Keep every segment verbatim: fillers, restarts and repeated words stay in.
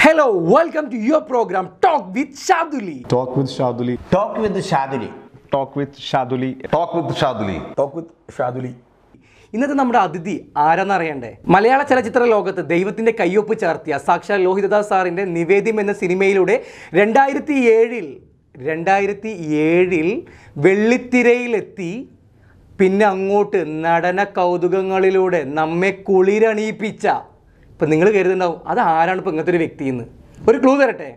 Hello, welcome to your program, Talk With Shadhuli. Talk With Shadhuli. Talk With Shadhuli. Talk With Shadhuli. Talk With Shadhuli. Talk With Shadhuli. ഇന്നത്തെ നമ്മുടെ അതിഥി ആരാന്നറിയണ്ടേ? മലയാള ചലച്ചിത്ര ലോകത്ത് ദൈവത്തിൻ്റെ കയ്യൊപ്പ് ചേർത്തിയ സാക്ഷാൽ ലോഹിതദാസ് സാറിൻ്റെ നിവേദ്യം എന്ന സിനിമയിലൂടെ രണ്ടായിരത്തി ഏഴിൽ രണ്ടായിരത്തി ഏഴിൽ വെള്ളിത്തിരയിലെത്തി. പിന്നെ അങ്ങോട്ട് നടന കൗതുകങ്ങളിലൂടെ നമ്മെ കുളിരണിയിപ്പിച്ച, ഇപ്പം നിങ്ങൾ കരുതുന്നുണ്ടാവും അത് ആരാണ് ഇപ്പം ഇങ്ങനത്തെ ഒരു വ്യക്തിയെന്ന്. ഒരു ക്ലൂ തരട്ടെ.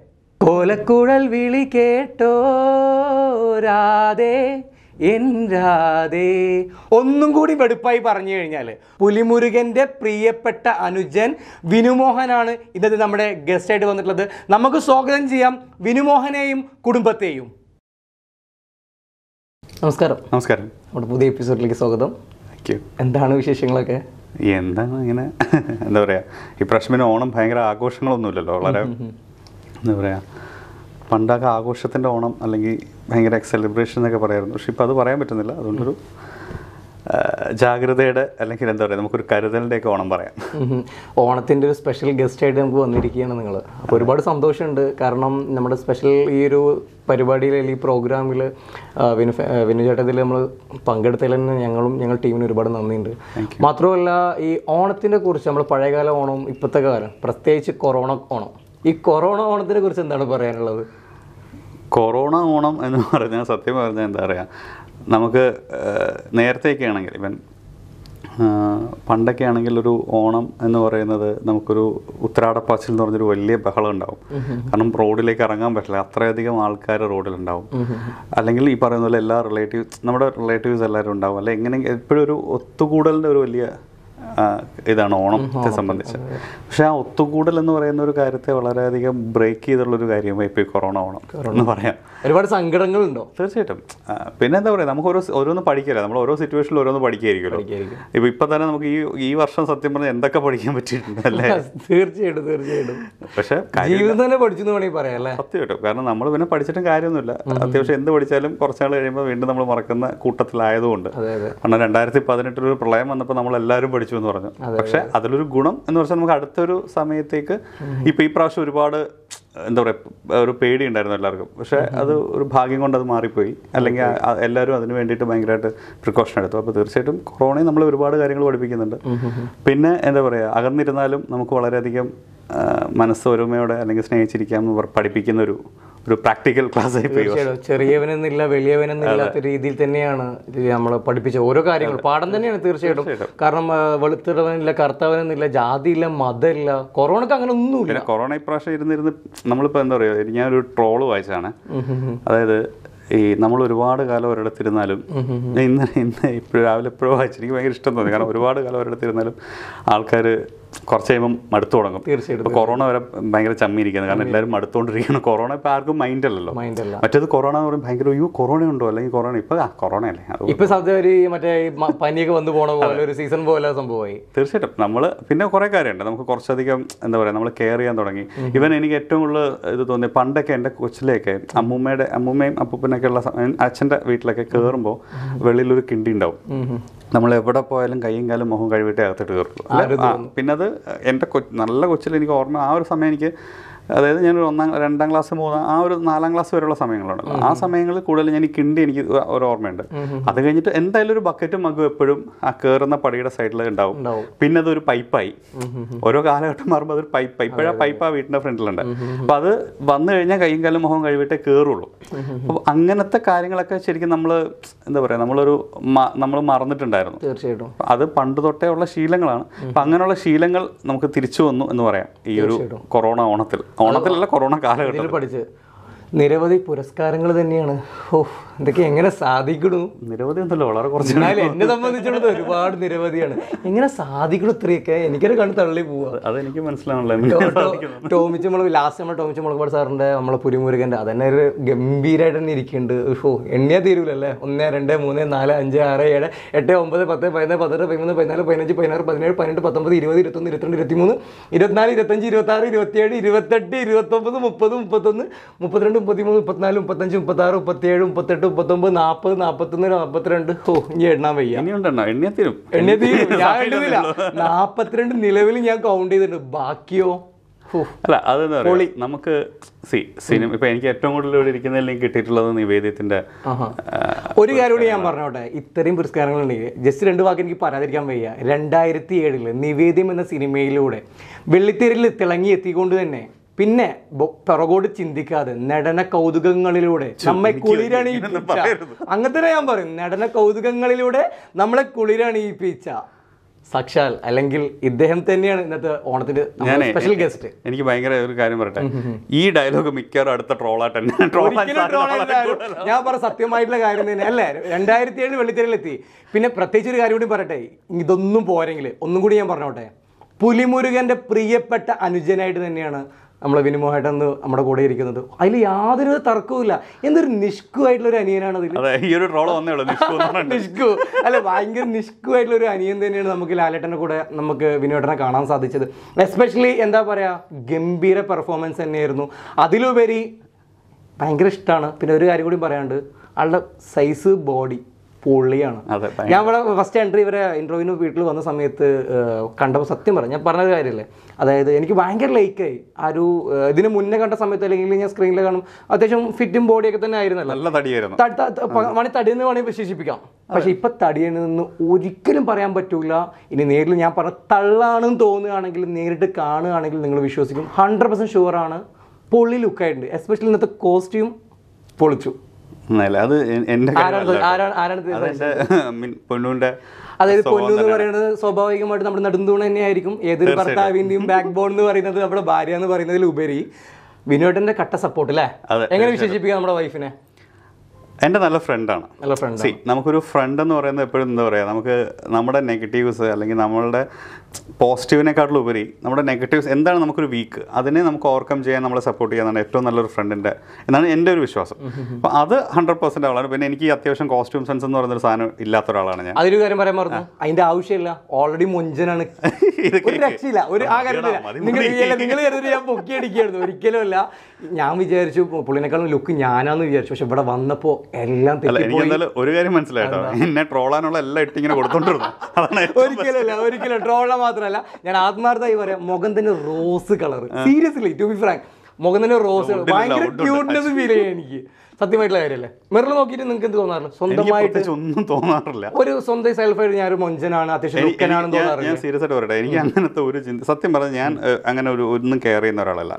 കോലക്കുഴൽ വിളി കേട്ടോ രാധേ എൻ രാധേ. ഒന്നും കൂടി വെടുപ്പായി പറഞ്ഞു കഴിഞ്ഞാൽ പുലിമുരുകൻ്റെ പ്രിയപ്പെട്ട അനുജൻ വിനു മോഹനാണ് ഇന്നത്തെ നമ്മുടെ ഗസ്റ്റായിട്ട് വന്നിട്ടുള്ളത്. നമുക്ക് സ്വാഗതം ചെയ്യാം വിനു മോഹനെയും കുടുംബത്തെയും. നമസ്കാരം. നമസ്കാരം. നമ്മുടെ പുതിയ എപ്പിസോഡിലേക്ക് സ്വാഗതം. Thank you. എന്താണ് വിശേഷങ്ങളൊക്കെ? എന്താണ് ഇങ്ങനെ എന്താ പറയുക, ഈ പ്രശ്നത്തിന് ഓണം ഭയങ്കര ആഘോഷങ്ങളൊന്നുമില്ലല്ലോ. വളരെ എന്താ പറയുക, പണ്ടൊക്കെ ആഘോഷത്തിൻ്റെ ഓണം അല്ലെങ്കിൽ ഭയങ്കര സെലിബ്രേഷൻ എന്നൊക്കെ പറയായിരുന്നു. പക്ഷെ ഇപ്പോൾ അത് പറയാൻ പറ്റുന്നില്ല. അതുകൊണ്ടൊരു ജാഗ്രതയുടെ അല്ലെങ്കിൽ എന്താ പറയുക, നമുക്കൊരു കരുതലിൻ്റെയൊക്കെ ഓണം പറയാം. ഓണത്തിൻ്റെ ഒരു സ്പെഷ്യൽ ഗസ്റ്റായിട്ട് നമുക്ക് വന്നിരിക്കുകയാണ് നിങ്ങൾ. അപ്പോൾ ഒരുപാട് സന്തോഷമുണ്ട്. കാരണം നമ്മുടെ സ്പെഷ്യൽ ഈ ഒരു പരിപാടിയിൽ അല്ലെങ്കിൽ ഈ പ്രോഗ്രാമിൽ വിനു വിനുചേട്ടത്തിൽ നമ്മൾ പങ്കെടുത്തതിൽ തന്നെ ഞങ്ങളും ഞങ്ങൾ ടീമിന് ഒരുപാട് നന്ദിയുണ്ട്. മാത്രമല്ല ഈ ഓണത്തിനെ കുറിച്ച് നമ്മൾ പഴയകാല ഓണം, ഇപ്പോഴത്തെ കാലം, പ്രത്യേകിച്ച് കൊറോണ ഓണം, ഈ കൊറോണ ഓണത്തിനെ കുറിച്ച് എന്താണ് പറയാനുള്ളത്? കൊറോണ ഓണം എന്ന് പറഞ്ഞാൽ സത്യം പറഞ്ഞാൽ എന്താ പറയുക, നമുക്ക് നേരത്തെയൊക്കെ ആണെങ്കിൽ ഇവൻ പണ്ടൊക്കെ ആണെങ്കിൽ ഒരു ഓണം എന്ന് പറയുന്നത് നമുക്കൊരു ഉത്രാടപ്പാച്ചിൽ എന്ന് പറഞ്ഞൊരു വലിയ ബഹളം ഉണ്ടാവും. കാരണം റോഡിലേക്ക് ഇറങ്ങാൻ പറ്റില്ല, അത്രയധികം ആൾക്കാർ റോഡിലുണ്ടാവും. അല്ലെങ്കിൽ ഈ പറയുന്ന പോലെ എല്ലാ റിലേറ്റീവ്സ്, നമ്മുടെ റിലേറ്റീവ്സ് എല്ലാവരും ഉണ്ടാവും. അല്ലെ, എങ്ങനെ എപ്പോഴും ഒരു ഒത്തുകൂടലിൻ്റെ ഒരു വലിയ ഇതാണ് ഓണത്തെ സംബന്ധിച്ച്. പക്ഷെ ആ ഒത്തുകൂടൽ എന്ന് പറയുന്ന ഒരു കാര്യത്തെ വളരെയധികം ബ്രേക്ക് ചെയ്തുള്ളൊരു കാര്യമായി ഇപ്പോൾ ഈ കൊറോണ ഓണം എന്ന് പറയാം. ഒരുപാട് സങ്കടങ്ങളുണ്ടോ? തീർച്ചയായിട്ടും. പിന്നെ എന്താ പറയുക, നമുക്ക് ഓരോ ഓരോന്ന് പഠിക്കില്ല, നമ്മൾ ഓരോ സിറ്റുവേഷനിലും ഓരോന്ന് പഠിക്കുകയായിരിക്കുമല്ലോ. ഇപ്പം ഇപ്പം തന്നെ നമുക്ക് ഈ ഈ വർഷം സത്യം പറഞ്ഞാൽ എന്തൊക്കെ പഠിക്കാൻ പറ്റിയിട്ടുണ്ട് അല്ലേ? തീർച്ചയായിട്ടും തീർച്ചയായിട്ടും. പക്ഷേ ജീവിതം തന്നെ പഠിച്ചെന്ന് വേണമെങ്കിൽ പറയാം അല്ലേ? സത്യമായിട്ടും. കാരണം നമ്മൾ പിന്നെ പഠിച്ചിട്ടും കാര്യമൊന്നുമില്ല. അത്യാവശ്യം എന്ത് പഠിച്ചാലും കുറച്ചാൾ കഴിയുമ്പോൾ വീണ്ടും നമ്മൾ മറക്കുന്ന കൂട്ടത്തിലായതുകൊണ്ട്. കാരണം രണ്ടായിരത്തി പതിനെട്ടിലൊരു പ്രളയം വന്നപ്പോൾ നമ്മളെല്ലാവരും പഠിച്ചു എന്ന് പറഞ്ഞു. പക്ഷെ അതിലൊരു ഗുണം എന്ന് പറഞ്ഞാൽ നമുക്ക് അടുത്തൊരു സമയത്തേക്ക് ഇപ്പൊ ഈ പ്രാവശ്യം ഒരുപാട് എന്താ പറയുക, ഒരു പേടി ഉണ്ടായിരുന്നു എല്ലാവർക്കും. പക്ഷെ അത് ഒരു ഭാഗ്യം കൊണ്ട് അത് മാറിപ്പോയി. അല്ലെങ്കിൽ എല്ലാവരും അതിന് വേണ്ടിയിട്ട് ഭയങ്കരമായിട്ട് പ്രിക്കോഷൻ എടുത്തു. അപ്പോൾ തീർച്ചയായിട്ടും കൊറോണയിൽ നമ്മൾ ഒരുപാട് കാര്യങ്ങൾ പഠിപ്പിക്കുന്നുണ്ട്. പിന്നെ എന്താ പറയുക, അകന്നിരുന്നാലും നമുക്ക് വളരെയധികം മനസ്സ് ഒരുമയോടെ അല്ലെങ്കിൽ സ്നേഹിച്ചിരിക്കാം പഠിപ്പിക്കുന്ന ഒരു ഒരു പ്രാക്ടിക്കൽ ക്ലാസ് ആയി പോയി. ചെറിയവനെന്നില്ല വലിയവനെന്നില്ലാത്ത രീതിയിൽ തന്നെയാണ് നമ്മൾ പഠിപ്പിച്ച ഓരോ കാര്യങ്ങളും. പാഠം തന്നെയാണ് തീർച്ചയായിട്ടും. കാരണം വെളുത്തിടവനില്ല കറുത്തവനെന്നില്ല, ജാതിയില്ല മതമില്ല. കൊറോണക്ക് അങ്ങനെ ഒന്നുമില്ല. കൊറോണ ഇപ്രാവശ്യം ഇരുന്നിരുന്ന് നമ്മളിപ്പോൾ എന്താ പറയുക, ഞാനൊരു ട്രോള് വായിച്ചാണ്. അതായത് ഈ നമ്മൾ ഒരുപാട് കാലം ഒരിടത്തിരുന്നാലും, ഇന്ന് ഇന്ന് ഇപ്പോൾ രാവിലെ എപ്പോഴും വായിച്ചു, എനിക്ക് ഭയങ്കര ഇഷ്ടം തോന്നി. കാരണം ഒരുപാട് കാലം ഒരിടത്തിരുന്നാലും ആൾക്കാർ കുറച്ച് കഴിയുമ്പം മടുത്തു തുടങ്ങും. തീർച്ചയായിട്ടും. കൊറോണ വരെ ഭയങ്കര ചമ്മിയിരിക്കുന്നത്. കാരണം എല്ലാവരും മടുത്തോണ്ടിരിക്കുകയാണ്. കൊറോണ ഇപ്പം ആർക്കും മൈൻഡ് അല്ലല്ലോ. മറ്റേത് കൊറോണ എന്ന് പറയുമ്പോൾ ഭയങ്കര അയ്യോ കൊറോണ ഉണ്ടോ, അല്ലെങ്കിൽ കൊറോണ ഇപ്പം ആ കൊറോണ അല്ലേ, ഇപ്പം സാധ്യത മറ്റേ പനിയൊക്കെ വന്നു പോകണ പോലെ ഒരു സീസൺ പോലെ സംഭവമായി. തീർച്ചയായിട്ടും. നമ്മൾ പിന്നെ കുറേ കാര്യമുണ്ട്, നമുക്ക് കുറച്ചധികം എന്താ പറയുക, നമ്മൾ കെയർ ചെയ്യാൻ തുടങ്ങി. ഇവൻ എനിക്ക് ഏറ്റവും കൂടുതൽ ഇത് തോന്നി, പണ്ടൊക്കെ എൻ്റെ കൊച്ചിലെയൊക്കെ അമ്മൂമ്മയുടെ അമ്മൂമ്മയും അപ്പൂപ്പനൊക്കെ ഉള്ള അച്ഛൻ്റെ വീട്ടിലൊക്കെ കയറുമ്പോൾ വെളിയിലൊരു കിണ്ടി ഉണ്ടാവും. നമ്മൾ എവിടെ പോയാലും കയ്യും കാലും മുഖം കഴിവിട്ടേ അകത്തിട്ട് കയറുള്ളൂ. പിന്നെ അത് എൻ്റെ കൊ നല്ല കൊച്ചിൽ എനിക്ക് ഓർമ്മ, ആ ഒരു സമയം എനിക്ക്, അതായത് ഞാനൊരു ഒന്നാം രണ്ടാം ക്ലാസ് മൂന്നാം ആ ഒരു നാലാം ക്ലാസ് വരെയുള്ള സമയങ്ങളുണ്ടല്ലോ, ആ സമയങ്ങളിൽ കൂടുതൽ ഞാൻ ഈ കിണ്ടി എനിക്ക് ഒരു ഓർമ്മയുണ്ട്. അത് കഴിഞ്ഞിട്ട് എന്തായാലും ഒരു ബക്കറ്റും മഗ്ഗും എപ്പോഴും ആ കയറുന്ന പടിയുടെ സൈഡിൽ ഉണ്ടാവും. പിന്നെ അതൊരു പൈപ്പായി, ഓരോ കാലഘട്ടം മാറുമ്പോൾ അതൊരു പൈപ്പായി. ഇപ്പോഴാ പൈപ്പ് ആ വീട്ടിൻ്റെ ഫ്രണ്ടിലുണ്ട്. അപ്പം അത് വന്നു കഴിഞ്ഞാൽ കയ്യും കാലും മുഖം കഴിവിട്ടേ കയറുള്ളൂ. അപ്പോൾ അങ്ങനത്തെ കാര്യങ്ങളൊക്കെ ശരിക്കും നമ്മൾ എന്താ പറയുക, നമ്മളൊരു നമ്മൾ മറന്നിട്ടുണ്ടായിരുന്നു. തീർച്ചയായിട്ടും. അത് പണ്ട് തൊട്ടേ ഉള്ള ശീലങ്ങളാണ്. അപ്പം അങ്ങനെയുള്ള ശീലങ്ങൾ നമുക്ക് തിരിച്ചു വന്നു എന്ന് പറയാം ഈ ഒരു കൊറോണ ഓണത്തിൽ. ഓണത്തിലല്ല, കൊറോണ കാലഘട്ടത്തിൽ പഠിച്ച് നിരവധി പുരസ്കാരങ്ങൾ തന്നെയാണ്. ഓ, ഇതൊക്കെ എങ്ങനെ സാധിക്കണു? നിരവധി ഉണ്ടല്ലോ, വളരെ കുറച്ച്. എന്നെ സംബന്ധിച്ചുള്ളത് ഒരുപാട് നിരവധിയാണ്. എങ്ങനെ സാധിക്കണു ഇത്രയൊക്കെ? എനിക്കൊരു കണ്ണ് തള്ളി പോവുക, അതെനിക്ക് മനസ്സിലാവണല്ലോ. ടോമിച്ച് മുളക്, ലാസ്റ്റ് നമ്മൾ ടോമിച്ച് മുളക് സാറിൻ്റെ നമ്മളെ പുലിമുരുകൻ്റെ അതന്നെ ഒരു ഗംഭീരമായിട്ട് തന്നെ ഇരിക്കുന്നുണ്ട്. ഓ, എണ്ണിയാൽ തീരൂലല്ലേ. ഒന്ന് രണ്ട് മൂന്ന് നാല് അഞ്ച് ആറ് ഏഴ് എട്ട് ഒമ്പത് പത്ത് പതിനൊന്ന് പതിനെട്ട് പതിമൂന്ന് പതിനാല് പതിനഞ്ച് പതിനാറ് പതിനേഴ് പതിനെട്ട് പത്തൊമ്പത് ഇരുപത് ഇരുപത്തൊന്ന് ഇരുപത്തിരണ്ട് ഇരുപത്തിമൂന്ന് ഇരുപത്തിനാല് ഇരുപത്തഞ്ച് ഇരുപത്താറ് ഇരുപത്തിയേഴ് ഇരുപത്തെട്ട് ഇരുപത്തൊമ്പത് മുപ്പത് മുപ്പത്തൊന്ന് മുപ്പത്തിരണ്ട് മുപ്പത്തിമൂന്ന് മുപ്പത്തിനാല് മുപ്പത്തഞ്ച് മുപ്പത്താറ് മുപ്പത്തേഴ് മുപ്പത്തെട്ട് മുപ്പത്തൊമ്പത് നാൽപ്പത് നാൽപ്പത്തൊന്ന് നാൽപ്പത്തിരണ്ട്. ഓ, ഇനി എണ്ണാൻ വയ്യ. എണ്ണിയത്തിരും എണ്ണിയത്തിരും ഞാൻ എണ്ണുന്നില്ല. നാൽപ്പത്തിരണ്ട് നിലവിൽ ഞാൻ കൗണ്ട് ചെയ്തിട്ടുണ്ട്. ബാക്കിയോ ഓ അല്ല അതെന്ന് നമുക്ക് സി സിനിമ ഇപ്പം എനിക്ക് ഏറ്റവും കൂടുതൽ ഇവിടെ ഇരിക്കുന്നതിലും കിട്ടിയിട്ടുള്ളത് നിവേദ്യത്തിൻ്റെ ഒരു കാര്യം കൂടി ഞാൻ പറഞ്ഞോട്ടെ. ഇത്രയും പുരസ്കാരങ്ങളുണ്ടെങ്കിൽ ജസ്റ്റ് രണ്ട് വാക്ക് എനിക്ക് പറയാതിരിക്കാൻ വയ്യ. രണ്ടായിരത്തി ഏഴില് നിവേദ്യം എന്ന സിനിമയിലൂടെ വെള്ളിത്തിരയിൽ തിളങ്ങി എത്തിക്കൊണ്ട് തന്നെ പിന്നെ പിറകോട് ചിന്തിക്കാതെ നടന കൗതുകങ്ങളിലൂടെ നമ്മെ കുളിരണയിപ്പിച്ച, അങ്ങനത്തെ ഞാൻ പറയും, നടന കൗതുകങ്ങളിലൂടെ നമ്മളെ കുളിരണയിപ്പിച്ച സാക്ഷാൽ അല്ലെങ്കിൽ ഇദ്ദേഹം തന്നെയാണ് ഇന്നത്തെ ഓണത്തിന്റെ സ്പെഷ്യൽ ഗസ്റ്റ്. എനിക്ക് ഭയങ്കര ഒരു കാര്യം പറയട്ടെ, ഈ ഡയലോഗ് മിക്കവാറും അടുത്ത ട്രോളായിട്ട് ഞാൻ പറ സത്യമായിട്ടുള്ള കാര്യം തന്നെ അല്ലേ. രണ്ടായിരത്തി ഏഴ് വെള്ളിത്തിരയിലെത്തി. പിന്നെ പ്രത്യേകിച്ച് ഒരു കാര്യം കൂടി പറയട്ടെ, ഇതൊന്നും പോരെങ്കിൽ ഒന്നും കൂടി ഞാൻ പറഞ്ഞോട്ടെ, പുലിമുരുകന്റെ പ്രിയപ്പെട്ട അനുജനായിട്ട് തന്നെയാണ് നമ്മളെ വിനുമോഹേട്ടൻ നമ്മുടെ കൂടെ ഇരിക്കുന്നത്. അതിൽ യാതൊരു തർക്കവുമില്ല. എന്തൊരു നിഷ്കുവായിട്ടുള്ളൊരു അനിയനാണ് അതിൽ. റോള് വന്നേ ഉള്ളൂ നിഷ്കു അല്ല, ഭയങ്കര നിഷ്കുവായിട്ടുള്ളൊരു അനിയൻ തന്നെയാണ് നമുക്ക് ലാലേട്ടൻ്റെ കൂടെ നമുക്ക് വിനുവേട്ടനെ കാണാൻ സാധിച്ചത്. എസ്പെഷ്യലി എന്താ പറയുക, ഗംഭീര പെർഫോമൻസ് തന്നെയായിരുന്നു. അതിലുപരി ഭയങ്കര ഇഷ്ടമാണ്. പിന്നെ ഒരു കാര്യം കൂടി പറയാണ്ട്, ആളുടെ സൈസ് ബോഡി പൊള്ളിയാണ്. ഞാൻ ഇവിടെ ഫസ്റ്റ് എൻട്രി ഇവരെ ഇൻ്റർവ്യൂവിന് വീട്ടിൽ വന്ന സമയത്ത് കണ്ടപ്പോൾ സത്യം പറഞ്ഞു, ഞാൻ പറഞ്ഞൊരു കാര്യമല്ലേ, അതായത് എനിക്ക് ഭയങ്കര ലൈക്കായി. ആ ഒരു ഇതിന് മുന്നേ കണ്ട സമയത്ത് അല്ലെങ്കിൽ ഞാൻ സ്ക്രീനിൽ കാണും, അത്യാവശ്യം ഫിറ്റും ബോഡിയൊക്കെ തന്നെ ആയിരുന്നല്ലോ, വേണമെങ്കിൽ തടിയെന്ന് വേണമെങ്കിൽ വിശേഷിപ്പിക്കാം. പക്ഷെ ഇപ്പം തടിയെന്ന് ഒരിക്കലും പറയാൻ പറ്റൂല. ഇനി നേരിൽ ഞാൻ പറഞ്ഞ തള്ളാണെന്ന് തോന്നുകയാണെങ്കിൽ, നേരിട്ട് കാണുകയാണെങ്കിൽ നിങ്ങൾ വിശ്വസിക്കും. ഹൺഡ്രഡ് പെർസെൻറ്റ് ഷുവറാണ് പൊള്ളി ലുക്കായിട്ടുണ്ട്. എസ്പെഷ്യലി ഇന്നത്തെ കോസ്റ്റ്യൂം പൊളിച്ചു. അത് എന്റെ പൊന്നൂന്റെ, അതായത് പൊന്നു എന്ന് പറയുന്നത് സ്വാഭാവികമായിട്ട് നമ്മുടെ നെടുന്തൂണ് തന്നെയായിരിക്കും. ഏതൊരു ഭർത്താവിന്റെയും ബാക്ക് ബോൺ എന്ന് പറയുന്നത് നമ്മുടെ ഭാര്യ എന്ന് പറയുന്നതിലുപരി വിനോദന്റെ കട്ട സപ്പോർട്ട് അല്ലേ. എങ്ങനെ വിശേഷിപ്പിക്കാം നമ്മുടെ വൈഫിനെ? എൻ്റെ നല്ല ഫ്രണ്ടാണ്. നല്ല ഫ്രണ്ട്. സി നമുക്കൊരു ഫ്രണ്ട് എന്ന് പറയുന്നത് എപ്പോഴും എന്താ പറയുക, നമുക്ക് നമ്മുടെ നെഗറ്റീവ്സ് അല്ലെങ്കിൽ നമ്മളുടെ പോസിറ്റീവിനെക്കാട്ടിലും ഉപരി നമ്മുടെ നെഗറ്റീവ്സ് എന്താണ് നമുക്കൊരു വീക്ക്, അതിനെ നമുക്ക് ഓവർകം ചെയ്യാൻ നമ്മളെ സപ്പോർട്ട് ചെയ്യാനാണ് ഏറ്റവും നല്ലൊരു ഫ്രണ്ടിൻ്റെ എന്നാണ് എൻ്റെ ഒരു വിശ്വാസം. അപ്പോൾ അത് ഹൺഡ്രഡ് പെർസെൻറ്റ് ആളാണ്. പിന്നെ എനിക്ക് അത്യാവശ്യം കോസ്റ്റ്യൂം സെൻസ് എന്ന് പറയുന്നൊരു സാധനം ഇല്ലാത്ത ഒരാളാണ് ഞാൻ. അതൊരു കാര്യം പറയാൻ പറഞ്ഞു, അതിൻ്റെ ആവശ്യമില്ല, ഓൾറെഡി മുഞ്ചനാണ്. ഒരിക്കലും അല്ല, ഞാൻ വിചാരിച്ചു പുള്ളിനേക്കാളും ലുക്ക് ഞാനാന്ന് വിചാരിച്ചു. പക്ഷെ ഇവിടെ വന്നപ്പോ എല്ലാം എനിക്ക് ഒരു കാര്യം മനസ്സിലായിട്ടോ, എന്നെ ട്രോളാനുള്ള എല്ലാം ഇട്ട് ഇങ്ങനെ കൊടുത്തോണ്ടിരുന്നു. ഒരിക്കലല്ല ഒരിക്കലും ട്രോള മാത്രമല്ല, ഞാൻ ആത്മാർത്ഥമായി പറയാം, മുഖം തന്നെ rose colour. Seriously to be frank, മുഖം തന്നെ റോസ് കളർ, ഭയങ്കര ക്യൂട്ട്നെസ് ഫീൽ ചെയ്യാം എനിക്ക്. സത്യമായിട്ടുള്ള കാര്യമല്ലേ, മിറർ നോക്കിയിട്ട് നിങ്ങൾക്ക് എന്ത് തോന്നാറില്ല? സ്വന്തമായിട്ട് ഒന്നും തോന്നാറില്ല. ഒരു സ്വന്തം സെൽഫായിട്ട് ഞാൻ ഒരു മൊഞ്ചനാണ്, അത്യാവശ്യം ഞാൻ സീരിയസ് ആയിട്ട് പറയട്ടെ, എനിക്ക് അങ്ങനത്തെ ഒരു ചിന്ത. സത്യം പറഞ്ഞാൽ ഞാൻ അങ്ങനെ ഒരു ഒന്നും കെയർ ചെയ്യുന്ന ഒരാളല്ല.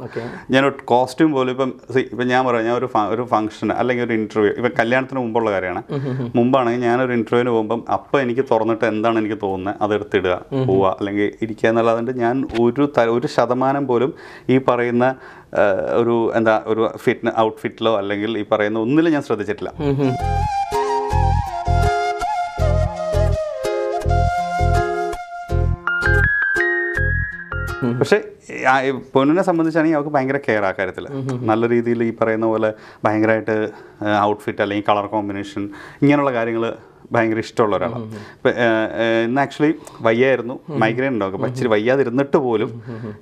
ഞാനൊരു കോസ്റ്റ്യൂം പോലും ഇപ്പം ഇപ്പം ഞാൻ പറയാം, ഞാൻ ഒരു ഒരു ഫംഗ്ഷൻ അല്ലെങ്കിൽ ഒരു ഇന്റർവ്യൂ, ഇപ്പം കല്യാണത്തിന് മുമ്പുള്ള കാര്യമാണ്, മുമ്പാണെങ്കിൽ ഞാനൊരു ഇന്റർവ്യൂവിന് പോകുമ്പം അപ്പം എനിക്ക് തുറന്നിട്ട് എന്താണ് എനിക്ക് തോന്നുന്നത് അതെടുത്തിടുക, പോവുക അല്ലെങ്കിൽ ഇരിക്കുക എന്നുള്ളതുകൊണ്ട് ഞാൻ ഒരു ഒരു ശതമാനം പോലും ഈ പറയുന്ന ഒരു എന്താ ഒരു ഫിറ്റ് ഔട്ട്ഫിറ്റിലോ അല്ലെങ്കിൽ ഈ പറയുന്ന ഒന്നിലും ഞാൻ ശ്രദ്ധിച്ചിട്ടില്ല. പക്ഷെ പൊന്നിനെ സംബന്ധിച്ചാണെങ്കിൽ അവർക്ക് ഭയങ്കര കെയർ ആ കാര്യത്തിൽ, നല്ല രീതിയിൽ ഈ പറയുന്ന പോലെ ഭയങ്കരമായിട്ട് ഔട്ട്ഫിറ്റ് അല്ലെങ്കിൽ കളർ കോമ്പിനേഷൻ ഇങ്ങനെയുള്ള കാര്യങ്ങൾ ഭയങ്കര ഇഷ്ടമുള്ള ഒരാളാണ്. ഇപ്പം ഇന്ന് ആക്ച്വലി വയ്യായിരുന്നു, മൈഗ്രെയിൻ ഉണ്ടാകും, അപ്പം ഇച്ചിരി വയ്യാതിരുന്നിട്ട് പോലും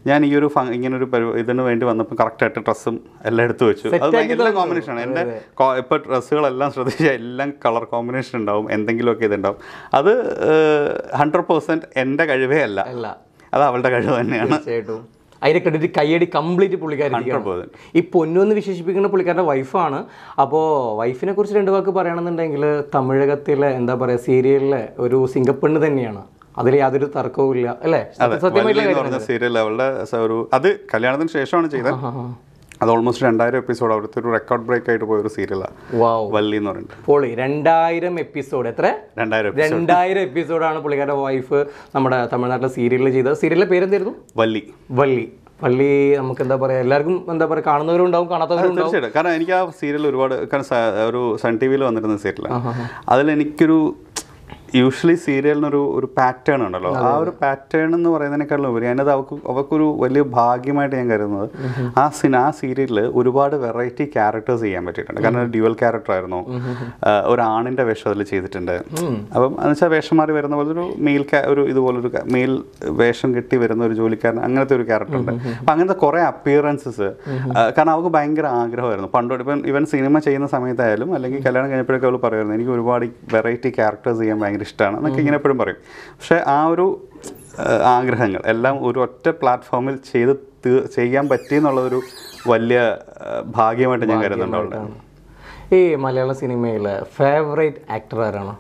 ഞാൻ ഈ ഒരു ഇങ്ങനൊരു ഇതിന് വേണ്ടി വന്നപ്പോൾ കറക്റ്റായിട്ട് ഡ്രസ്സും എല്ലാം എടുത്തു വെച്ചു. അത് ഭയങ്കര കോമ്പിനേഷനാണ് എൻ്റെ. ഇപ്പോൾ ഡ്രസ്സുകളെല്ലാം ശ്രദ്ധിച്ചാൽ എല്ലാം കളർ കോമ്പിനേഷൻ ഉണ്ടാവും, എന്തെങ്കിലുമൊക്കെ ഇതുണ്ടാവും. അത് ഹൺഡ്രഡ് പെർസെൻറ്റ് എൻ്റെ കഴിവേ അല്ല, അത് അവളുടെ കഴിവ് തന്നെയാണ്. അതിൻ്റെ ക്രെഡിറ്റ് കയ്യടി കംപ്ലീറ്റ് പുള്ളിക്കാരൻ. ഈ പൊന്നുവെന്ന് വിശേഷിപ്പിക്കുന്ന പുള്ളിക്കാരൻ്റെ വൈഫാണ്. അപ്പോൾ വൈഫിനെ കുറിച്ച് രണ്ട് വാക്ക് പറയുകയാണെന്നുണ്ടെങ്കിൽ, തമിഴകത്തിലെ എന്താ പറയുക സീരിയലിലെ ഒരു സിംഗപ്പെണ്ണ് തന്നെയാണ്, അതിൽ യാതൊരു തർക്കവും ഇല്ല അല്ലേ. സീരിയൽ അവളുടെ ഒരു അത് കല്യാണത്തിന് ശേഷമാണ് ചെയ്തത്. അത് ഓൾമോസ്റ്റ് രണ്ടായിരം എപ്പിസോഡ് അവിടുത്തെ ഒരു റെക്കോർഡ് ബ്രേക്ക് ആയിട്ട് പോയൊരു സീരിയലാണ് വള്ളി എന്ന് പറയുന്നത്. പോളി രണ്ടായിരം എപ്പിസോഡ് എത്ര രണ്ടായിരം രണ്ടായിരം എപ്പിസോഡാണ് പുള്ളിക്കാരുടെ വൈഫ് നമ്മുടെ തമിഴ്നാട്ടിലെ സീരിയലിൽ ചെയ്തത്. സീരിയലിലെ പേരെന്തായിരുന്നു? വള്ളി. വള്ളി പള്ളി നമുക്ക് എന്താ പറയുക, എല്ലാവർക്കും എന്താ പറയുക, കാണുന്നവരും ഉണ്ടാവും കാണാത്തവരും ഉണ്ടാവും. തീർച്ചയായിട്ടും. കാരണം എനിക്ക് ആ സീരിയൽ ഒരുപാട്, കാരണം ഒരു സൺ ടി വിയിൽ വന്നിരുന്ന സീരിയലാണ്. അതിലെനിക്കൊരു യൂഷ്വലി സീരിയലിനൊരു ഒരു പാറ്റേൺ ഉണ്ടല്ലോ, ആ ഒരു പാറ്റേൺ എന്ന് പറയുന്നതിനേക്കാളും ഉപരി അതിനത് അവർക്ക് അവർക്കൊരു വലിയ ഭാഗ്യമായിട്ട് ഞാൻ കരുതുന്നത് ആ സിനിമ ആ സീരിയലിൽ ഒരുപാട് വെറൈറ്റി ക്യാരക്ടേഴ്സ് ചെയ്യാൻ പറ്റിയിട്ടുണ്ട്. കാരണം ഡ്യുവൽ ക്യാരക്ടർ ആയിരുന്നു, ഒരാണിൻ്റെ വേഷം അതിൽ ചെയ്തിട്ടുണ്ട്. അപ്പം എന്ന് വെച്ചാൽ വേഷം മാറി വരുന്ന പോലെ ഒരു മെയിൽ ഒരു ഇതുപോലൊരു മെയിൽ വേഷം കെട്ടി വരുന്ന ഒരു ജോലിക്കാരൻ, അങ്ങനത്തെ ഒരു ക്യാരക്ടർ ഉണ്ട്. അപ്പം അങ്ങനത്തെ കുറേ അപ്പിയറൻസസ്, കാരണം അവർക്ക് ഭയങ്കര ആഗ്രഹമായിരുന്നു പണ്ടോട്ട്. ഇപ്പം ഇവൻ സിനിമ ചെയ്യുന്ന സമയത്തായാലും അല്ലെങ്കിൽ കല്യാണം കഴിഞ്ഞപ്പോഴൊക്കെ അവൾ പറയുമായിരുന്നു, എനിക്ക് ഒരുപാട് വെറൈറ്റി ക്യാരക്ടേഴ്സ് ചെയ്യാൻ ഭയങ്കര ഇഷ്ടമാണ് എന്നൊക്കെ ഇങ്ങനെ എപ്പോഴും പറയും. പക്ഷേ ആ ഒരു ആഗ്രഹങ്ങൾ എല്ലാം ഒരു ഒറ്റ പ്ലാറ്റ്ഫോമിൽ ചെയ്ത് ചെയ്യാൻ പറ്റി എന്നുള്ളൊരു വലിയ ഭാഗ്യമായിട്ട് ഞാൻ കരുതുന്നുണ്ട്. ഈ മലയാള സിനിമയിലെ ഫേവറേറ്റ് ആക്ടർ ആരാണ്?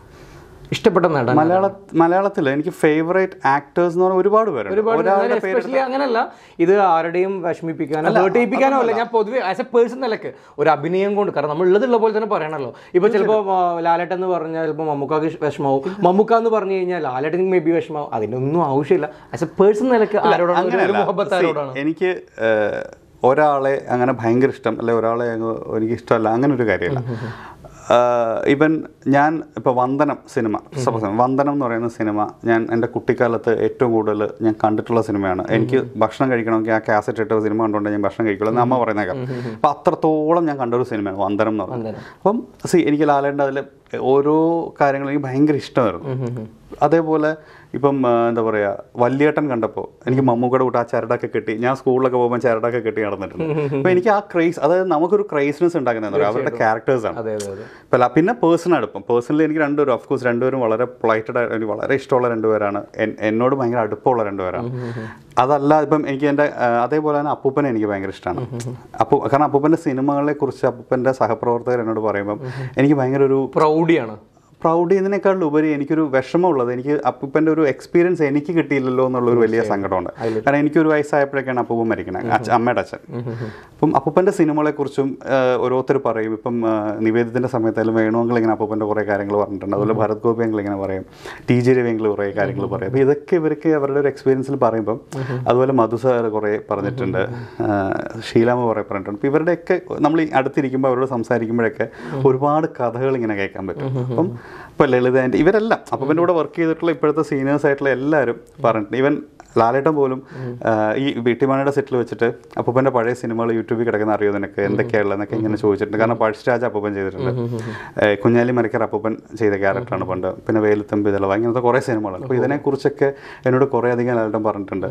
ഇഷ്ടപ്പെട്ട നടൻ? മലയാള മലയാളത്തിൽ എനിക്ക് ഫേവറേറ്റ് ആക്ടേഴ്സ് എന്ന് പറഞ്ഞാൽ ഒരുപാട് പേരുണ്ട്. എസ്പെഷ്യലി അങ്ങനെയല്ല, ഇത് ആരുടെയും വിഷമിപ്പിക്കാനോ കേട്ടിപ്പിക്കാനോ അല്ല, ഞാൻ പൊതുവെ ആസ് എ പേഴ്സൺ നിലക്ക് ഒരു അഭിനയം കൊണ്ട്, കാരണം നമ്മൾ ഉള്ളതുള്ള പോലെ തന്നെ പറയണല്ലോ. ഇപ്പോൾ ചിലപ്പോൾ ലാലേട്ടൻ എന്ന് പറഞ്ഞാൽ ചിലപ്പോൾ മമ്മുക്കാക്ക് വിഷമാവും, മമ്മുക്ക എന്ന് പറഞ്ഞു കഴിഞ്ഞാൽ ലാലേട്ടൻ മേ ബി വിഷമാവും. അതിൻ്റെ ഒന്നും ആവശ്യമില്ല. ആസ് എ പേഴ്സൺ നിലക്ക് ആരോടാണ് എനിക്ക് ഒരാളെ അങ്ങനെ ഭയങ്കര ഇഷ്ടം, അല്ലെ ഒരാളെ എനിക്ക് ഇഷ്ടമല്ല, അങ്ങനെ ഒരു കാര്യമില്ല. ഇവൻ ഞാൻ ഇപ്പോൾ വന്ദനം സിനിമ, വന്ദനം എന്ന് പറയുന്ന സിനിമ ഞാൻ എൻ്റെ കുട്ടിക്കാലത്ത് ഏറ്റവും കൂടുതൽ ഞാൻ കണ്ടിട്ടുള്ള സിനിമയാണ്. എനിക്ക് ഭക്ഷണം കഴിക്കണമെങ്കിൽ ആ കാസറ്റ് ഇട്ട സിനിമ കണ്ടുകൊണ്ട് ഞാൻ ഭക്ഷണം കഴിക്കുള്ളൂ എന്ന് അമ്മ പറയുന്നേക്കാം. അപ്പം അത്രത്തോളം ഞാൻ കണ്ടൊരു സിനിമയാണ് വന്ദനം എന്ന് പറയുന്നത്. അപ്പം സി എനിക്ക് ലാലേട്ടൻ്റെ അതിൽ ഓരോ കാര്യങ്ങളും എനിക്ക് ഭയങ്കര ഇഷ്ടമായിരുന്നു. അതേപോലെ ഇപ്പം എന്താ പറയുക, വല്യേട്ടൻ കണ്ടപ്പോൾ എനിക്ക് മമ്മൂക്കയുടെ കൂട്ട് ആ ചരടൊക്കെ കെട്ടി, ഞാൻ സ്കൂളിലൊക്കെ പോകുമ്പോൾ ചരടൊക്കെ കെട്ടി നടന്നിട്ടുണ്ട്. അപ്പോൾ എനിക്ക് ആ ക്രേസ്, അതായത് നമുക്കൊരു ക്രേസ്നെസ് ഉണ്ടാക്കുന്നതെന്ന് പറയുക അവരുടെ ക്യാരക്ടേഴ്സാണ്. അപ്പോൾ പിന്നെ പേഴ്സണാണ്. ഇപ്പം പേഴ്സണലി എനിക്ക് രണ്ടുപേരും ഓഫ്കോഴ്സ് രണ്ടുപേരും വളരെ പൊളൈറ്റഡ് ആയിട്ട് എനിക്ക് വളരെ ഇഷ്ടമുള്ള രണ്ടുപേരാണ്, എന്നോട് ഭയങ്കര അടുപ്പമുള്ള രണ്ടുപേരാണ്. അതല്ല ഇപ്പം എനിക്ക് എൻ്റെ അതേപോലെ തന്നെ അപ്പൂപ്പനെ എനിക്ക് ഭയങ്കര ഇഷ്ടമാണ്. അപ്പൂ കാരണം അപ്പൂപ്പൻ്റെ സിനിമകളെക്കുറിച്ച് അപ്പൂപ്പൻ്റെ സഹപ്രവർത്തകർ എന്നോട് പറയുമ്പം എനിക്ക് ഭയങ്കര ഒരു പ്രൗഡിയാണ്. പ്രൗഡ് ഇതിനേക്കാളുപരി എനിക്കൊരു വിഷമമുള്ളത് എനിക്ക് അപ്പൂപ്പൻ്റെ ഒരു എക്സ്പീരിയൻസ് എനിക്ക് കിട്ടിയില്ലല്ലോ എന്നുള്ളൊരു വലിയ സങ്കടമുണ്ട്. കാരണം എനിക്കൊരു വയസ്സായപ്പോഴൊക്കെയാണ് അപ്പൂപ്പൻ മരിക്കുന്നത്, അമ്മയുടെ അച്ഛൻ. അപ്പം അപ്പൂപ്പൻ്റെ സിനിമകളെക്കുറിച്ചും ഓരോരുത്തർ പറയും. ഇപ്പം നിവേദ്യത്തിൻ്റെ സമയത്തായാലും വേണുവെങ്കിൽ ഇങ്ങനെ അപ്പൂപ്പൻ്റെ കുറേ കാര്യങ്ങൾ പറഞ്ഞിട്ടുണ്ട്. അതുപോലെ ഭരത് ഗോപിയെങ്കിൽ ഇങ്ങനെ പറയും, ടി ജി രവിയെങ്കിൽ കുറേ കാര്യങ്ങൾ പറയും. അപ്പോൾ ഇതൊക്കെ ഇവർക്ക് അവരുടെ ഒരു എക്സ്പീരിയൻസിൽ പറയുമ്പം, അതുപോലെ മധുസാർ കുറേ പറഞ്ഞിട്ടുണ്ട്, ഷീലാമ കുറേ പറഞ്ഞിട്ടുണ്ട്. അപ്പോൾ ഇവരുടെയൊക്കെ നമ്മൾ ഈ അടുത്തിരിക്കുമ്പോൾ അവരോട് സംസാരിക്കുമ്പോഴൊക്കെ ഒരുപാട് കഥകൾ ഇങ്ങനെ കേൾക്കാൻ പറ്റും. അപ്പം ഇപ്പോൾ ലളിത ആൻറ്റി ഇവരെല്ലാം അപ്പൂപ്പൻ്റെ കൂടെ വർക്ക് ചെയ്തിട്ടുള്ള ഇപ്പോഴത്തെ സീനിയേഴ്സായിട്ടുള്ള എല്ലാവരും പറഞ്ഞിട്ടുണ്ട്. ഈവൻ ലാലേട്ടൻ പോലും ഈ വീട്ടിമാനയുടെ സെറ്റിൽ വെച്ചിട്ട് അപ്പൂപ്പൻ്റെ പഴയ സിനിമകൾ യൂട്യൂബിൽ കിടക്കുന്ന അറിയോ നിനക്ക് എന്തൊക്കെയാണെന്നൊക്കെ ഇങ്ങനെ ചോദിച്ചിട്ടുണ്ട്. കാരണം പഴശ്ശിരാജ അപ്പൂപ്പൻ ചെയ്തിട്ടുണ്ട്, കുഞ്ഞാലി മരക്കർ അപ്പൂപ്പൻ ചെയ്ത ക്യാരക്ടറാണ് പണ്ട്, പിന്നെ വേലുത്തമ്പി ഇതളവ, ഇങ്ങനത്തെ കുറേ സിനിമകളാണ്. അപ്പോൾ ഇതിനെക്കുറിച്ചൊക്കെ എന്നോട് കുറേ അധികം ലാലേട്ടൻ പറഞ്ഞിട്ടുണ്ട്.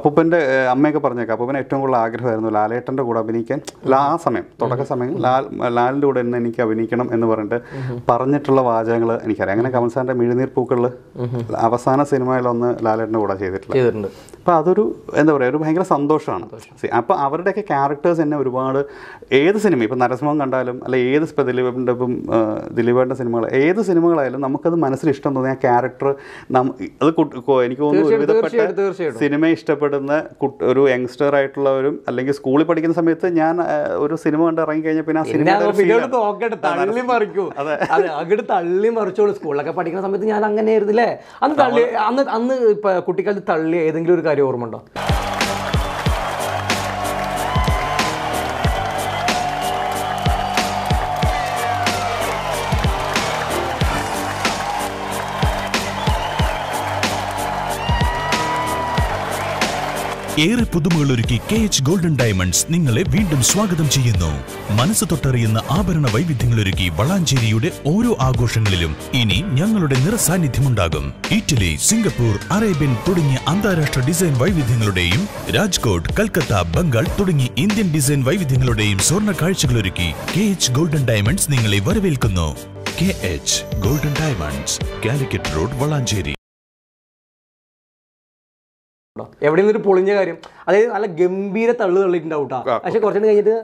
അപ്പൂപ്പൻ്റെ അമ്മയൊക്കെ പറഞ്ഞേക്കാം അപ്പൂപ്പന് ഏറ്റവും കൂടുതൽ ആഗ്രഹമായിരുന്നു ലാലേട്ടൻ്റെ കൂടെ അഭിനയിക്കാൻ. ആ സമയം തുടക്ക സമയം ലാൽ ലാലിൻ്റെ കൂടെ ഇന്ന് എനിക്ക് അഭിനയിക്കണം എന്ന് പറഞ്ഞിട്ട് പറഞ്ഞിട്ടുള്ള വാചകങ്ങൾ എനിക്കറിയാം. അങ്ങനെ കമൽസാറിൻ്റെ മിഴുനീർ പൂക്കളിൽ അവസാന സിനിമയിലൊന്ന് ലാലേട്ടൻ്റെ കൂടെ ചെയ്തിട്ടുള്ളത്. അപ്പോൾ അതൊരു എന്താ പറയുക, ഒരു ഭയങ്കര സന്തോഷമാണ്. അപ്പോൾ അവരുടെയൊക്കെ ക്യാരക്ടേഴ്സ് തന്നെ ഒരുപാട് ഏത് സിനിമ ഇപ്പം നരസിംഹം കണ്ടാലും അല്ല ഏത് ഇപ്പം ദിലീപിൻ്റെ ഇപ്പം ദിലീപേട്ടൻ്റെ സിനിമകൾ ഏത് സിനിമകളായാലും നമുക്കത് മനസ്സിൽ ഇഷ്ടം തോന്നി ആ ക്യാരക്ടർ അത് എനിക്ക് തോന്നുന്നു ഒരുവിധപ്പെട്ട സിനിമ ഇഷ്ടപ്പെടുന്ന ഒരു യങ്സ്റ്റർ ആയിട്ടുള്ളവരും അല്ലെങ്കിൽ സ്കൂളിൽ പഠിക്കുന്ന സമയത്ത് ഞാൻ ഒരു സിനിമ കണ്ട് ഇറങ്ങി കഴിഞ്ഞാൽ പിന്നെ ആ സിനിമ മറിച്ചോളൂ. സ്കൂളിലൊക്കെ പഠിക്കുന്ന സമയത്ത് ഞാൻ അങ്ങനെ ആയിരുന്നില്ലേ, അന്ന് തള്ളി അന്ന് അന്ന് ഇപ്പം കുട്ടിക്കാലത്ത് തള്ളി ഏതെങ്കിലും ഒരു കാര്യം ഓർമ്മ ഉണ്ടോ? ഏറെ പുതുമകളൊരുക്കി കെ എച്ച് ഗോൾഡൻ ഡയമണ്ട്സ് നിങ്ങളെ വീണ്ടും സ്വാഗതം ചെയ്യുന്നു. മനസ്സ് തൊട്ടറിയുന്ന ആഭരണ വൈവിധ്യങ്ങളൊരുക്കി വളാഞ്ചേരിയുടെ ഓരോ ആഘോഷങ്ങളിലും ഇനി ഞങ്ങളുടെ നിറസാന്നിധ്യമുണ്ടാകും. ഇറ്റലി, സിംഗപ്പൂർ, അറേബ്യൻ തുടങ്ങിയ അന്താരാഷ്ട്ര ഡിസൈൻ വൈവിധ്യങ്ങളുടെയും രാജ്കോട്ട്, കൽക്കത്ത, ബംഗാൾ തുടങ്ങി ഇന്ത്യൻ ഡിസൈൻ വൈവിധ്യങ്ങളുടെയും സ്വർണ്ണ കാഴ്ചകളൊരുക്കി കെ എച്ച് ഗോൾഡൻ ഡയമണ്ട്സ് നിങ്ങളെ വരവേൽക്കുന്നു. K H golden diamonds, Calicut road, Valanchery. എവിടെ നിന്നൊരു പൊളിഞ്ഞ കാര്യം, അതായത് നല്ല ഗംഭീര തള്ളു തള്ളിയിട്ടുണ്ടാവും കേട്ടോ. പക്ഷെ കുറച്ചു കഴിഞ്ഞിട്ട്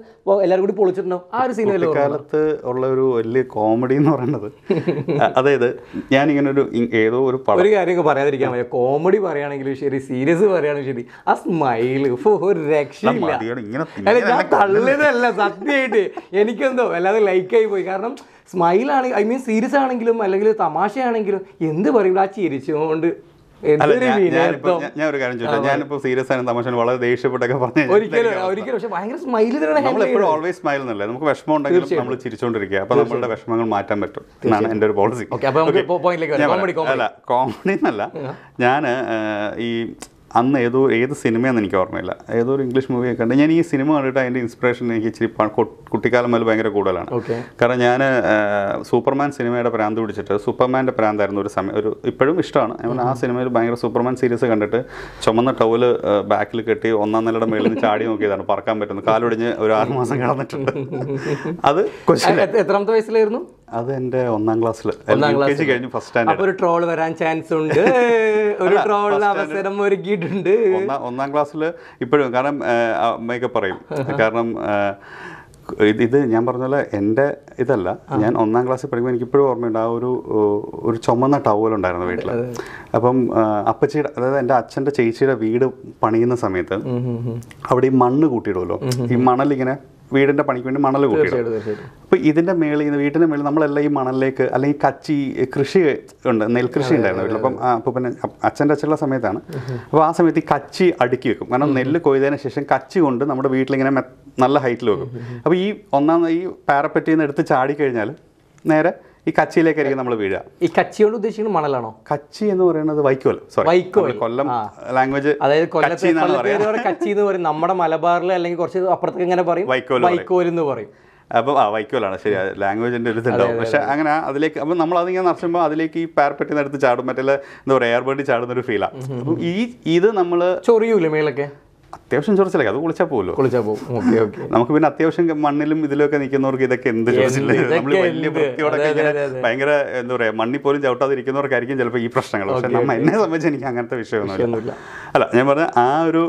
എല്ലാവരും കൂടി പൊളിച്ചിട്ടുണ്ടാവും. ആ ഒരു സിനിമ കാലത്ത് ഉള്ള ഒരു വലിയ കോമഡി എന്ന് പറയുന്നത്, അതായത് ഞാനിങ്ങനെ ഒരു ഏതോ ഒരു ഒരു കാര്യമൊക്കെ പറയാതിരിക്കാൻ പറ്റും. കോമഡി പറയുകയാണെങ്കിലും ശരി, സീരിയസ് പറയുകയാണെങ്കിലും ശരി, ആ സ്മൈല് ഒരു രക്ഷയില്ല. ഞാൻ തള്ളിയതല്ല സത്യമായിട്ട്, എനിക്കെന്തോ അല്ലാതെ ലൈക്കായി പോയി. കാരണം സ്മൈലാണെങ്കിൽ ഐ മീൻ സീരിയസ് ആണെങ്കിലും അല്ലെങ്കിൽ തമാശയാണെങ്കിലും എന്ത് പറയുമ്പോൾ ആ ചിരിച്ചുകൊണ്ട് ഞാൻ ഒരു കാര്യം ചോദിച്ചാൽ ഞാനിപ്പോ സീരിയസ് ആണ് തമാശ വളരെ ദേഷ്യപ്പെട്ടൊക്കെ പറഞ്ഞു എപ്പോഴും ഓൾവേസ് സ്മൈൽ എന്നല്ലേ, നമുക്ക് വിഷമം ഉണ്ടെങ്കിലും നമ്മൾ ചിരിച്ചോണ്ടിരിക്കുക. അപ്പൊ നമ്മളുടെ വിഷമങ്ങൾ മാറ്റാൻ പറ്റും എന്നാണ് എന്റെ ഒരു പോളിസി. അല്ല കോമഡി എന്നല്ല, ഞാന് ഈ അന്ന് ഏതോ ഏത് സിനിമയെന്ന് എനിക്ക് ഓർമ്മയില്ല, ഏതോ ഒരു ഇംഗ്ലീഷ് മൂവിയൊക്കെ ഉണ്ട്. ഞാൻ ഈ സിനിമ കണ്ടിട്ട് അതിൻ്റെ ഇൻസ്പിറേഷൻ എനിക്ക് ഇച്ചിരി കുട്ടിക്കാലം മുതൽ ഭയങ്കര കൂടുതലാണ്. കാരണം ഞാൻ സൂപ്പർമാൻ സിനിമയുടെ പ്രാന്ത് പിടിച്ചിട്ട്, സൂപ്പർമാൻ്റെ പ്രാന്തായിരുന്നു ഒരു സമയം, ഒരു ഇപ്പോഴും ഇഷ്ടമാണ്. അതുകൊണ്ട് ആ സിനിമയിൽ ഭയങ്കര സൂപ്പർമാൻ സീരീസ് കണ്ടിട്ട് ചുമന്ന ടൗല് ബാക്കിൽ കെട്ടി ഒന്നാം നിലയുടെ മേളിൽ നിന്ന് ചാടി നോക്കിയതാണ് പറക്കാൻ പറ്റുന്നത്. കാലൊടിഞ്ഞ് ഒരു ആറുമാസം കിടന്നിട്ടുണ്ട്. അത് എത്രാമത്തെ വയസ്സിലായിരുന്നു? അത് എന്റെ ഒന്നാം ക്ലാസ്സിൽ ഒരു ട്രോൾ വരാൻ ചാൻസ് ഉണ്ട്, ഒരു ട്രോളിന് അവസരം ഒരുക്കിയിട്ടുണ്ട് ഒന്നാം ക്ലാസ്സിൽ ഇപ്പോഴും. കാരണം മേക്കപ്പ് പറയും, കാരണം ഇത് ഞാൻ പറഞ്ഞപോലെ എൻ്റെ ഇതല്ല, ഞാൻ ഒന്നാം ക്ലാസ്സിൽ പഠിക്കുമ്പോൾ എനിക്കിപ്പോഴും ഓർമ്മയുണ്ട് ആ ഒരു ഒരു ചുമന്ന ടവലുണ്ടായിരുന്നു വീട്ടിൽ. അപ്പം അപ്പച്ചിയുടെ, അതായത് എൻ്റെ അച്ഛൻ്റെ ചേച്ചിയുടെ വീട് പണിയുന്ന സമയത്ത് അവിടെ ഈ മണ്ണ് കൂട്ടിയിടുമല്ലോ, ഈ മണലിങ്ങനെ വീടിൻ്റെ പണിക്ക് വേണ്ടി മണൽ കൂട്ടിയിടും. അപ്പോൾ ഇതിൻ്റെ മേളിൽ നിന്ന്, വീട്ടിൻ്റെ മേളിൽ നമ്മളെല്ലാം ഈ മണലിലേക്ക്, അല്ലെങ്കിൽ കച്ചി കൃഷി ഉണ്ട്, നെൽകൃഷി ഉണ്ടായിരുന്നു വീട്ടിൽ. അപ്പം അപ്പോൾ പിന്നെ അച്ഛൻ്റെ അച്ഛനുള്ള സമയത്താണ്. അപ്പോൾ ആ സമയത്ത് ഈ കച്ചി അടുക്കി വെക്കും, കാരണം നെല്ല് കൊയ്തതിന് ശേഷം കച്ചി കൊണ്ട് നമ്മുടെ വീട്ടിലിങ്ങനെ നല്ല ഹൈറ്റിൽ വെക്കും. അപ്പോൾ ഈ ഒന്നാമത് ഈ പാരപ്പറ്റിൽ നിന്ന് എടുത്ത് ചാടിക്കഴിഞ്ഞാൽ നേരെ ഈ കച്ചിയിലേക്കായിരിക്കും നമ്മൾ വീഴുക. ഈ കച്ചിയോട് ഉദ്ദേശിക്കുന്നത് മണലാണോ? കച്ചി എന്ന് പറയുന്നത് വൈക്കോൽ, സോറി വൈക്കോൽ, കൊല്ലം ലാംഗ്വേജ്. അതായത് കൊല്ലം കച്ചി എന്ന് പറയും, നമ്മുടെ മലബാറിൽ അല്ലെങ്കിൽ കുറച്ച് അപ്പുറത്തേക്ക് ഇങ്ങനെ പറയും വൈക്കോൽ, വൈക്കോൽ എന്ന് പറയും. അപ്പം ആ വൈക്കോലാണ് ശരി, ലാംഗ്വേജിൻ്റെ ഒരു ഇതുണ്ടാവും. പക്ഷെ അങ്ങനെ അതിലേക്ക്, അപ്പം നമ്മളതിങ്ങനെ നടത്തുമ്പോൾ അതിലേക്ക് ഈ പാരപ്പറ്റിന്ന് എടുത്ത് ചാടും, മറ്റേ എന്താ പറയുക എയർബേർഡ് ചാടുന്നൊരു ഫീലാണ്. അപ്പം ഈ ഇത് നമ്മൾ ചൊറിയൂല മേലൊക്കെ അത്യാവശ്യം ചൊറിച്ചില്ല, അത് കുളിച്ചാൽ പോകുമല്ലോ, കുളിച്ചാൽ പോകും. Okay okay. നമുക്ക് പിന്നെ അത്യാവശ്യം മണ്ണിലും ഇതിലൊക്കെ നിൽക്കുന്നവർക്ക് ഇതൊക്കെ എന്ത് ചൊറിച്ചില്ല, നമ്മൾ വലിയ വൃത്തിയോടൊക്കെ ഭയങ്കര എന്താ പറയുക മണ്ണിൽ പോലും ചവിട്ടാതിരിക്കുന്നവർക്കായിരിക്കും ചിലപ്പോൾ ഈ പ്രശ്നങ്ങൾ. പക്ഷെ നമ്മൾ എന്നെ സംബന്ധിച്ച് എനിക്ക് അങ്ങനത്തെ വിഷയമൊന്നുമില്ല. അല്ല ഞാൻ പറഞ്ഞ ആ ഒരു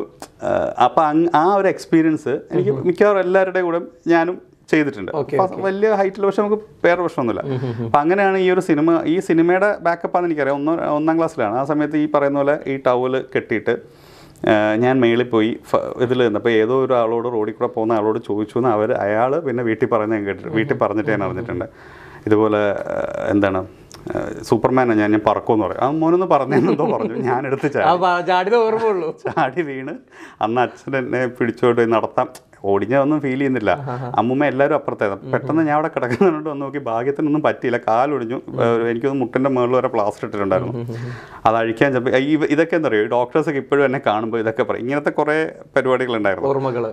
അപ്പം ആ ഒരു എക്സ്പീരിയൻസ് എനിക്ക് മിക്കവാറും എല്ലാവരുടെയും കൂടെ ഞാനും ചെയ്തിട്ടുണ്ട്. വലിയ ഹൈറ്റിൽ, പക്ഷെ നമുക്ക് വേറെ പ്രശ്നമൊന്നുമില്ല. അപ്പം അങ്ങനെയാണ് ഈ ഒരു സിനിമ, ഈ സിനിമയുടെ ബാക്കപ്പാന്ന് എനിക്കറിയാം. ഒന്നോ ഒന്നാം ക്ലാസ്സിലാണ് ആ സമയത്ത് ഈ പറയുന്ന പോലെ ഈ ടവല് കെട്ടിയിട്ട് ഞാൻ മേളിൽ പോയി ഇതിൽ നിന്നപ്പോൾ ഏതോ ഒരു ആളോട്, റോഡിൽ കൂടെ പോകുന്ന ആളോട് ചോദിച്ചു എന്ന് അവർ, അയാൾ പിന്നെ വീട്ടിൽ പറഞ്ഞ് ഞാൻ കേട്ടിട്ട്, വീട്ടിൽ പറഞ്ഞിട്ട് ഞാൻ അറിഞ്ഞിട്ടുണ്ട് ഇതുപോലെ എന്താണ് സൂപ്പർമാനെ ഞാൻ ഞാൻ പറക്കുമെന്ന് പറയും. ആ മോനൊന്ന് പറഞ്ഞെന്നെന്തോ പറഞ്ഞു, ഞാനെടുത്ത് ചാടി ഓർമ്മയുള്ളൂ, ചാടി വീണ് അന്ന് അച്ഛൻ എന്നെ പിടിച്ചോട്ട് നടത്താം. ഓടിഞ്ഞൊന്നും ഫീൽ ചെയ്യുന്നില്ല, അമ്മൂമ്മ എല്ലാവരും അപ്പുറത്തായിരുന്നു. പെട്ടെന്ന് ഞാൻ അവിടെ കിടക്കുന്നതുകൊണ്ട് ഒന്ന് നോക്കി, ഭാഗ്യത്തിനൊന്നും പറ്റിയില്ല, കാലൊടിഞ്ഞു. എനിക്കൊന്ന് മുട്ടിൻ്റെ മുകളിൽ വരെ പ്ലാസ്റ്റർ ഇട്ടിട്ടുണ്ടായിരുന്നു, അത് അഴിക്കാൻ ചിലപ്പോൾ ഇതൊക്കെ എന്താ പറയുക ഡോക്ടേഴ്സൊക്കെ ഇപ്പോഴും എന്നെ കാണുമ്പോൾ ഇതൊക്കെ പറയും. ഇങ്ങനത്തെ കുറേ പരിപാടികളുണ്ടായിരുന്നു ഓർമ്മകൾ.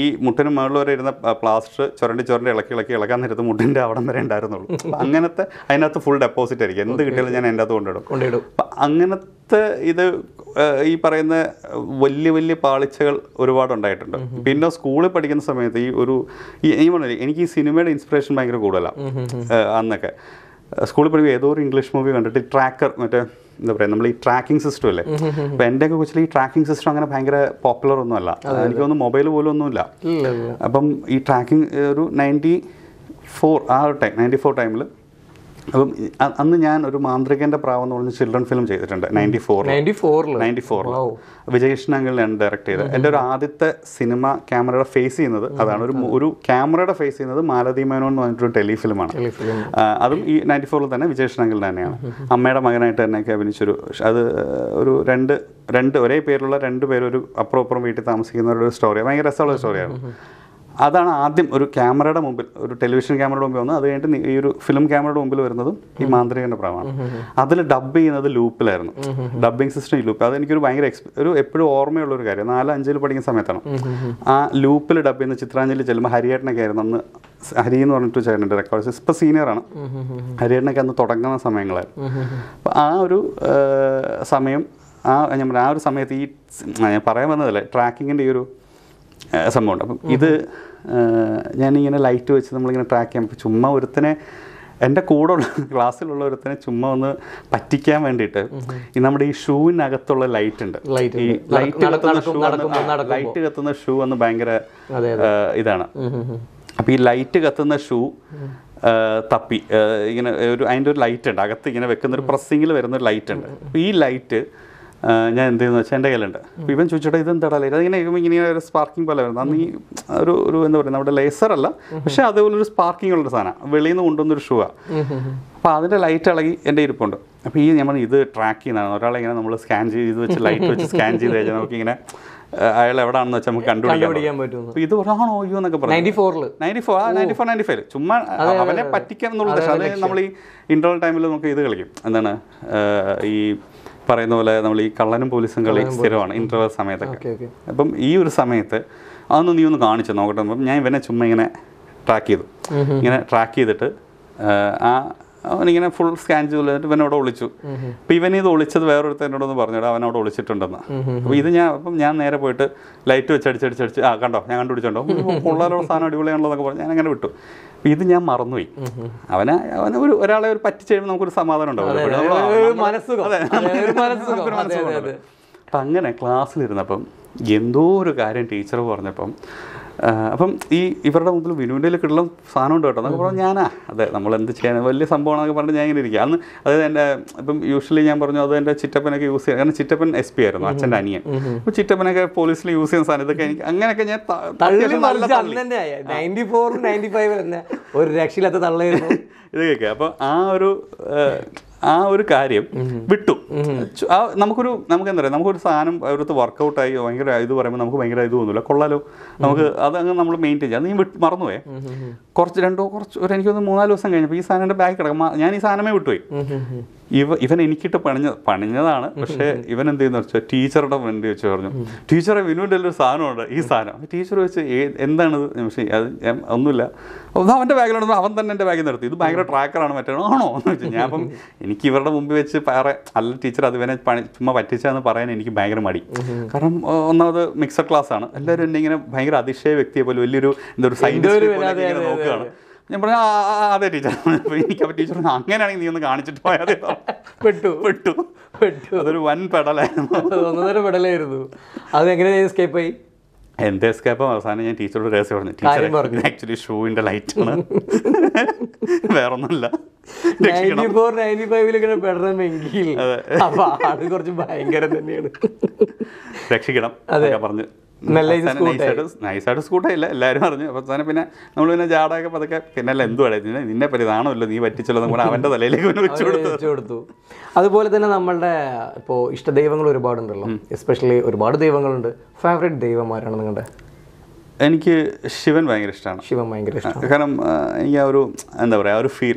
ഈ മുട്ടിന് മുകളിൽ വരെ ഇരുന്ന പ്ലാസ്റ്റർ ചുരണ്ടി ചുരണ്ടി ഇളക്കി ഇളക്കി ഇളക്കാൻ നേരത്ത് മുട്ടിൻ്റെ അവിടം വരെ ഉണ്ടായിരുന്നുള്ളൂ. അങ്ങനത്തെ അതിനകത്ത് ഫുൾ ഡെപ്പോസിറ്റ് ആയിരിക്കും, എന്ത് കിട്ടിയാലും ഞാൻ എൻ്റെ അത് കൊണ്ടിടും. അപ്പം അങ്ങനത്തെ ഇത് ഈ പറയുന്ന വലിയ വലിയ പാളിച്ചകൾ ഒരുപാടുണ്ടായിട്ടുണ്ട്. പിന്നെ സ്കൂളിൽ പഠിക്കുന്ന സമയത്ത് ഈ ഒരു ഈ പറഞ്ഞില്ലേ എനിക്ക് ഈ സിനിമയുടെ ഇൻസ്പിറേഷൻ ഭയങ്കര കൂടുതലാണ്. അന്നൊക്കെ സ്കൂളിൽ പഠിക്കുമ്പോൾ ഏതോ ഒരു ഇംഗ്ലീഷ് മൂവി കണ്ടിട്ട് ട്രാക്കർ, മറ്റേ എന്താ പറയുക നമ്മൾ ഈ ട്രാക്കിംഗ് സിസ്റ്റം അല്ലേ, അപ്പം എൻ്റെയൊക്കെ കൊച്ചിൽ ഈ ട്രാക്കിംഗ് സിസ്റ്റം അങ്ങനെ ഭയങ്കര പോപ്പുലർ ഒന്നും അല്ല, എനിക്കൊന്നും മൊബൈൽ പോലും ഒന്നുമില്ല. അപ്പം ഈ ട്രാക്കിംഗ് ഒരു നയൻറ്റി ഫോർ ആ ഒരു ടൈം നയൻറ്റി ഫോർ ടൈമിൽ അപ്പം അന്ന് ഞാൻ ഒരു മാന്ത്രികൻ്റെ പ്രാവ് എന്ന് പറഞ്ഞ ചിൽഡ്രൻ ഫിലിം ചെയ്തിട്ടുണ്ട് നയൻറ്റി ഫോർ നയൻറ്റി ഫോറിൽ നയൻറ്റി ഫോറിൽ വിജേഷ് അങ്കിൾ ഞാൻ ഡയറക്റ്റ് ചെയ്തത്. എൻ്റെ ഒരു ആദ്യത്തെ സിനിമ ക്യാമറയുടെ ഫേസ് ചെയ്യുന്നത് അതാണ്, ഒരു ഒരു ക്യാമറയുടെ ഫേസ് ചെയ്യുന്നത് മാലദീമേനോ എന്ന് പറഞ്ഞിട്ടൊരു ടെലിഫിലിമാണ്. അതും ഈ നയൻറ്റി ഫോറിൽ തന്നെ വിജേഷ് അങ്കിൾ തന്നെയാണ് അമ്മയുടെ മകനായിട്ട് തന്നെയൊക്കെ അഭിനയിച്ചൊരു, അത് ഒരു രണ്ട് രണ്ട് ഒരേ പേരുള്ള രണ്ട് പേരും ഒരു അപ്പുറം അപ്പുറം വീട്ടിൽ താമസിക്കുന്നവരുടെ സ്റ്റോറി, ഭയങ്കര രസമുള്ള സ്റ്റോറിയാണ്. അതാണ് ആദ്യം ഒരു ക്യാമറയുടെ മുമ്പിൽ, ഒരു ടെലിവിഷൻ ക്യാമറയുടെ മുമ്പിൽ വന്നത്. അത് കഴിഞ്ഞിട്ട് ഈ ഒരു ഫിലിം ക്യാമറയുടെ മുമ്പിൽ വരുന്നതും ഈ മാന്ത്രികൻ്റെ പ്രാവാണ്. അതിൽ ഡബ് ചെയ്യുന്നത് ലൂപ്പിലായിരുന്നു, ഡബ്ബിങ് സിസ്റ്റം ലൂപ്പ്. അതെനിക്കൊരു ഭയങ്കര എക്സ്പീ ഒരു എപ്പോഴും ഓർമ്മയുള്ളൊരു കാര്യം. നാല് അഞ്ചിൽ പഠിക്കുന്ന സമയത്താണ് ആ ലൂപ്പിൽ ഡബ് ചെയ്യുന്ന ചിത്രാഞ്ജലി ചെല്ലുമ്പോൾ ഹരിയേട്ടനൊക്കെ ആയിരുന്നു അന്ന്, ഹരി എന്ന് പറഞ്ഞിട്ട് ചേട്ടൻ്റെ റെക്കോർഡ്സ്, ഇപ്പോൾ സീനിയറാണ്, ഹരിയേട്ടനൊക്കെ അന്ന് തുടങ്ങുന്ന സമയങ്ങളായിരുന്നു. അപ്പം ആ ഒരു സമയം, ആ ഞാൻ ആ ഒരു സമയത്ത് ഈ ഞാൻ പറയാൻ വന്നതല്ലേ ട്രാക്കിങ്ങിൻ്റെ ഈ ഒരു സംഭവമുണ്ട്. അപ്പം ഇത് ഞാനിങ്ങനെ ലൈറ്റ് വെച്ച് നമ്മളിങ്ങനെ ട്രാക്ക് ചെയ്യാം. അപ്പം ചുമ്മാ ഒരുത്തനെ, എൻ്റെ കൂടെ ഉള്ള ക്ലാസ്സിലുള്ള ഒരുത്തനെ ചുമ്മാ ഒന്ന് പറ്റിക്കാൻ വേണ്ടിയിട്ട് ഈ നമ്മുടെ ഈ ഷൂവിനകത്തുള്ള ലൈറ്റ് ഉണ്ട്, ഈ ലൈറ്റ് കത്തുന്ന ഷൂ, ലൈറ്റ് കത്തുന്ന ഷൂ എന്ന് ഭയങ്കര ഇതാണ്. അപ്പം ഈ ലൈറ്റ് കത്തുന്ന ഷൂ തപ്പി ഇങ്ങനെ ഒരു അതിൻ്റെ ഒരു ലൈറ്റ് ഉണ്ട് അകത്ത് ഇങ്ങനെ വെക്കുന്ന ഒരു പ്രസ്സിങ്ങിൽ വരുന്നൊരു ലൈറ്റ് ഉണ്ട്. അപ്പം ഈ ലൈറ്റ് ഞാൻ എന്ത് ചെയ്യുന്നു വെച്ചാൽ എൻ്റെ കയ്യിലുണ്ട്. അപ്പോൾ ഇവൻ ചോദിച്ചോട്ടെ ഇതെന്താടാ ലൈറ്റ്, അതിങ്ങനെ ഇങ്ങനെ ഒരു സ്പാർക്കിംഗ് പോലെ വരുന്നത്. അന്ന് ഈ ഒരു ഒരു എന്താ പറയുക നമ്മുടെ ലേസറല്ല, പക്ഷെ അതുപോലെ ഒരു സ്പാർക്കിംഗ് ഉള്ളൊരു സാധനമാണ്, വെളിയിൽ നിന്ന് കൊണ്ടുവന്നൊരു ഷൂവാണ്. അപ്പോൾ അതിൻ്റെ ലൈറ്റ് ഇളകി എൻ്റെ ഇരിപ്പുണ്ട്. അപ്പോൾ ഈ നമ്മൾ ഇത് ട്രാക്ക് ചെയ്യുന്നതാണ്, ഒരാളെങ്ങനെ നമ്മൾ സ്കാൻ ചെയ്ത് വെച്ച് ലൈറ്റ് വെച്ച് സ്കാൻ ചെയ്ത് കഴിഞ്ഞാൽ നമുക്കിങ്ങനെ അയാൾ എവിടെയാണെന്ന് വെച്ചാൽ നമുക്ക് കണ്ടുപിടിക്കാൻ പറ്റും. ഇത് ഒരാണോ അയ്യോ എന്നൊക്കെ പറഞ്ഞു നയൻറ്റി ഫോറിൽ ninety four ninety four ninety five ചുമ്മാ അവനെ പറ്റിക്കാൻ എന്നുള്ളത്. പക്ഷേ അത് നമ്മൾ ഈ ഇൻ്റർവൽ ടൈമിൽ നമുക്ക് ഇത് കളിക്കും, എന്താണ് ഈ പറയുന്ന പോലെ നമ്മൾ ഈ കള്ളനും പോലീസും കളി സ്ഥിരമാണ് ഇൻ്റർവെൽ സമയത്തൊക്കെ. അപ്പം ഈ ഒരു സമയത്ത് അതൊന്ന് നീ ഒന്ന് കാണിച്ചു നോക്കട്ടെ. അപ്പം ഞാൻ ഇവനെ ചുമ്മാ ഇങ്ങനെ ട്രാക്ക് ചെയ്തു, ഇങ്ങനെ ട്രാക്ക് ചെയ്തിട്ട് ആ അവനിങ്ങനെ ഫുൾ സ്കാൻ ചെയ്തിട്ട് ഇവനോട് ഒളിച്ചു. അപ്പം ഇവനിത് ഒളിച്ചത് വേറൊരുത്തനോടൊന്ന് പറഞ്ഞിട്ട് അവനോട് ഒളിച്ചിട്ടുണ്ടെന്ന്. അപ്പോൾ ഇത് ഞാൻ അപ്പം ഞാൻ നേരെ പോയിട്ട് ലൈറ്റ് വെച്ച് അടിച്ചടിച്ചടിച്ച് ആ കണ്ടോ ഞാൻ കണ്ടുപിടിച്ചോണ്ടോ കൊള്ളാലുള്ള സാധനം അടിപൊളിയാണല്ലോന്നൊക്കെ പറഞ്ഞു ഞാൻ അങ്ങനെ വിട്ടു. ഇത് ഞാൻ മറന്നുപോയി. അവന് അവന് ഒരു ഒരാളെ ഒരു പറ്റിച്ച് കഴിയുമ്പോൾ നമുക്കൊരു സമാധാനം ഉണ്ടാവും. അപ്പം അങ്ങനെ ക്ലാസ്സിലിരുന്നപ്പം എന്തോ ഒരു കാര്യം ടീച്ചർ പറഞ്ഞപ്പം അപ്പം ഈ ഇവരുടെ മുമ്പിൽ വിനുവിൻ്റെ കിട്ടുന്ന സാധനം ഉണ്ട് കേട്ടോ എന്നൊക്കെ പറഞ്ഞാൽ ഞാനാ അതെ നമ്മളെന്ത് ചെയ്യാൻ വലിയ സംഭവമാണെന്നൊക്കെ പറഞ്ഞിട്ട് ഞാൻ ഇങ്ങനെ ഇരിക്കുക. അന്ന് അതായത് എൻ്റെ ഇപ്പം യൂഷ്വലി ഞാൻ പറഞ്ഞു അത് എൻ്റെ ചിറ്റപ്പനൊക്കെ യൂസ് ചെയ്യാൻ കാരണം ചിറ്റപ്പൻ എസ് പി ആയിരുന്നു അച്ഛൻ്റെ അനിയൻ. അപ്പം ചിറ്റപ്പനൊക്കെ പോലീസിൽ യൂസ് ചെയ്യുന്ന സാധനം ഇതൊക്കെ എനിക്ക് അങ്ങനെയൊക്കെ ഞാൻ ഒരു രക്ഷയില്ലാത്ത തള്ളയായിരുന്നു ഇത് കേൾക്കുക. അപ്പം ആ ഒരു ആ ഒരു കാര്യം വിട്ടു. ആ നമുക്കൊരു നമുക്ക് എന്താ പറയുക നമുക്കൊരു സാധനം അവരടുത്ത് വർക്കൗട്ടായി ഭയങ്കര ഇത് പറയുമ്പോൾ നമുക്ക് ഭയങ്കര ഇത് തോന്നില്ല കൊള്ളാലോ നമുക്ക് അതങ്ങ് നമ്മൾ മെയിൻറ്റെയിൻ ചെയ്യാം. അത് ഞാൻ വിട്ട് മറന്നുപോയെ. കുറച്ച് രണ്ടോ കുറച്ച് ഒരു എനിക്കൊന്ന് മൂന്നാല് ദിവസം കഴിഞ്ഞപ്പോൾ ഈ സാധനം എൻ്റെ ബാഗ് കിടക്കും ഞാൻ ഈ സാധനമേ വിട്ടുപോയി. ഇവ ഇവൻ എനിക്കിട്ട് പണിഞ്ഞ പണിഞ്ഞതാണ് പക്ഷേ ഇവൻ എന്ത് ചെയ്യുന്ന വെച്ചാൽ ടീച്ചറുടെ മുന്നിൽ വെച്ച് പറഞ്ഞു ടീച്ചറെ വിനുവിൻ്റെ ഒരു സാധനമുണ്ട് ഈ സാധനം. ടീച്ചർ വെച്ച് എന്താണിത് പക്ഷേ അത് ഒന്നുമില്ല ഒന്ന് അവൻ്റെ ബാഗിലുണ്ടെന്ന് അവൻ തന്നെ എൻ്റെ ബാഗിൽ നിർത്തി. ഇത് ഭയങ്കര ട്രാക്കറാണ് മറ്റാണോ ആണോ എന്ന് വെച്ചാൽ ഞാൻ അപ്പം എനിക്ക് ഇവരുടെ മുമ്പിൽ വെച്ച് പറ അല്ല ടീച്ചർ അത് ഇവനെ പണി ചുമ്മാ പറ്റിച്ചാന്ന് പറയാൻ എനിക്ക് ഭയങ്കര മടി. കാരണം ഒന്നാമത് മിക്സഡ് ക്ലാസ്സാണ് എല്ലാവരും എന്നെ ഇങ്ങനെ ഭയങ്കര അതിശയ വ്യക്തിയെ പോലെ വലിയൊരു എന്താ ഒരു സൈൻറ്റിസ്റ്റ് ഇങ്ങനെ നോക്കുകയാണ്. ഞാൻ പറഞ്ഞു അതെ ടീച്ചർ എനിക്ക് അപ്പോൾ ടീച്ചർ അങ്ങനെയാണെങ്കിൽ നീ ഒന്ന് കാണിച്ചിട്ട് പോയാൽ പെട്ടു പെട്ടു പെട്ടു അതൊരു വൻ പെടലായിരുന്നു പെടലായിരുന്നു. അതെങ്ങനെ എസ്കേപ്പ് ആയി എൻ്റെ എസ്കേപ്പം അവസാനം ഞാൻ ടീച്ചറോട് രഹസ്യം പറഞ്ഞു ടീച്ചർ ആക്ച്വലി ഷൂവിൻ്റെ ലൈറ്റാണ് വേറൊന്നുമില്ല. രക്ഷിക്കണം അതൊക്കെ പറഞ്ഞു നൈസായിട്ട് സ്കൂട്ടായില്ല എല്ലാവരും പറഞ്ഞു. അവസാനം പിന്നെ നമ്മൾ പിന്നെ ജാടൊക്കെ പതൊക്കെ പിന്നെ അല്ല എന്തു പറയുന്നത് നിന്നെ പരിതാണമല്ലോ നീ പറ്റിച്ചല്ലോ നമ്മൾ അവൻ്റെ തലയിലേക്ക് വെച്ചു വെച്ചു കൊടുത്തു. അതുപോലെ തന്നെ നമ്മളുടെ ഇപ്പോൾ ഇഷ്ടദൈവങ്ങൾ ഒരുപാടുണ്ടല്ലോ എസ്പെഷ്യലി ഒരുപാട് ദൈവങ്ങളുണ്ട്. ഫേവറേറ്റ് ദൈവന്മാരാണ് നിങ്ങളുടെ? എനിക്ക് ശിവൻ ഭയങ്കര ഇഷ്ടമാണ്. ശിവൻ ഭയങ്കര ഇഷ്ടമാണ് കാരണം എനിക്ക് ആ ഒരു എന്താ പറയുക ആ ഒരു ഫീൽ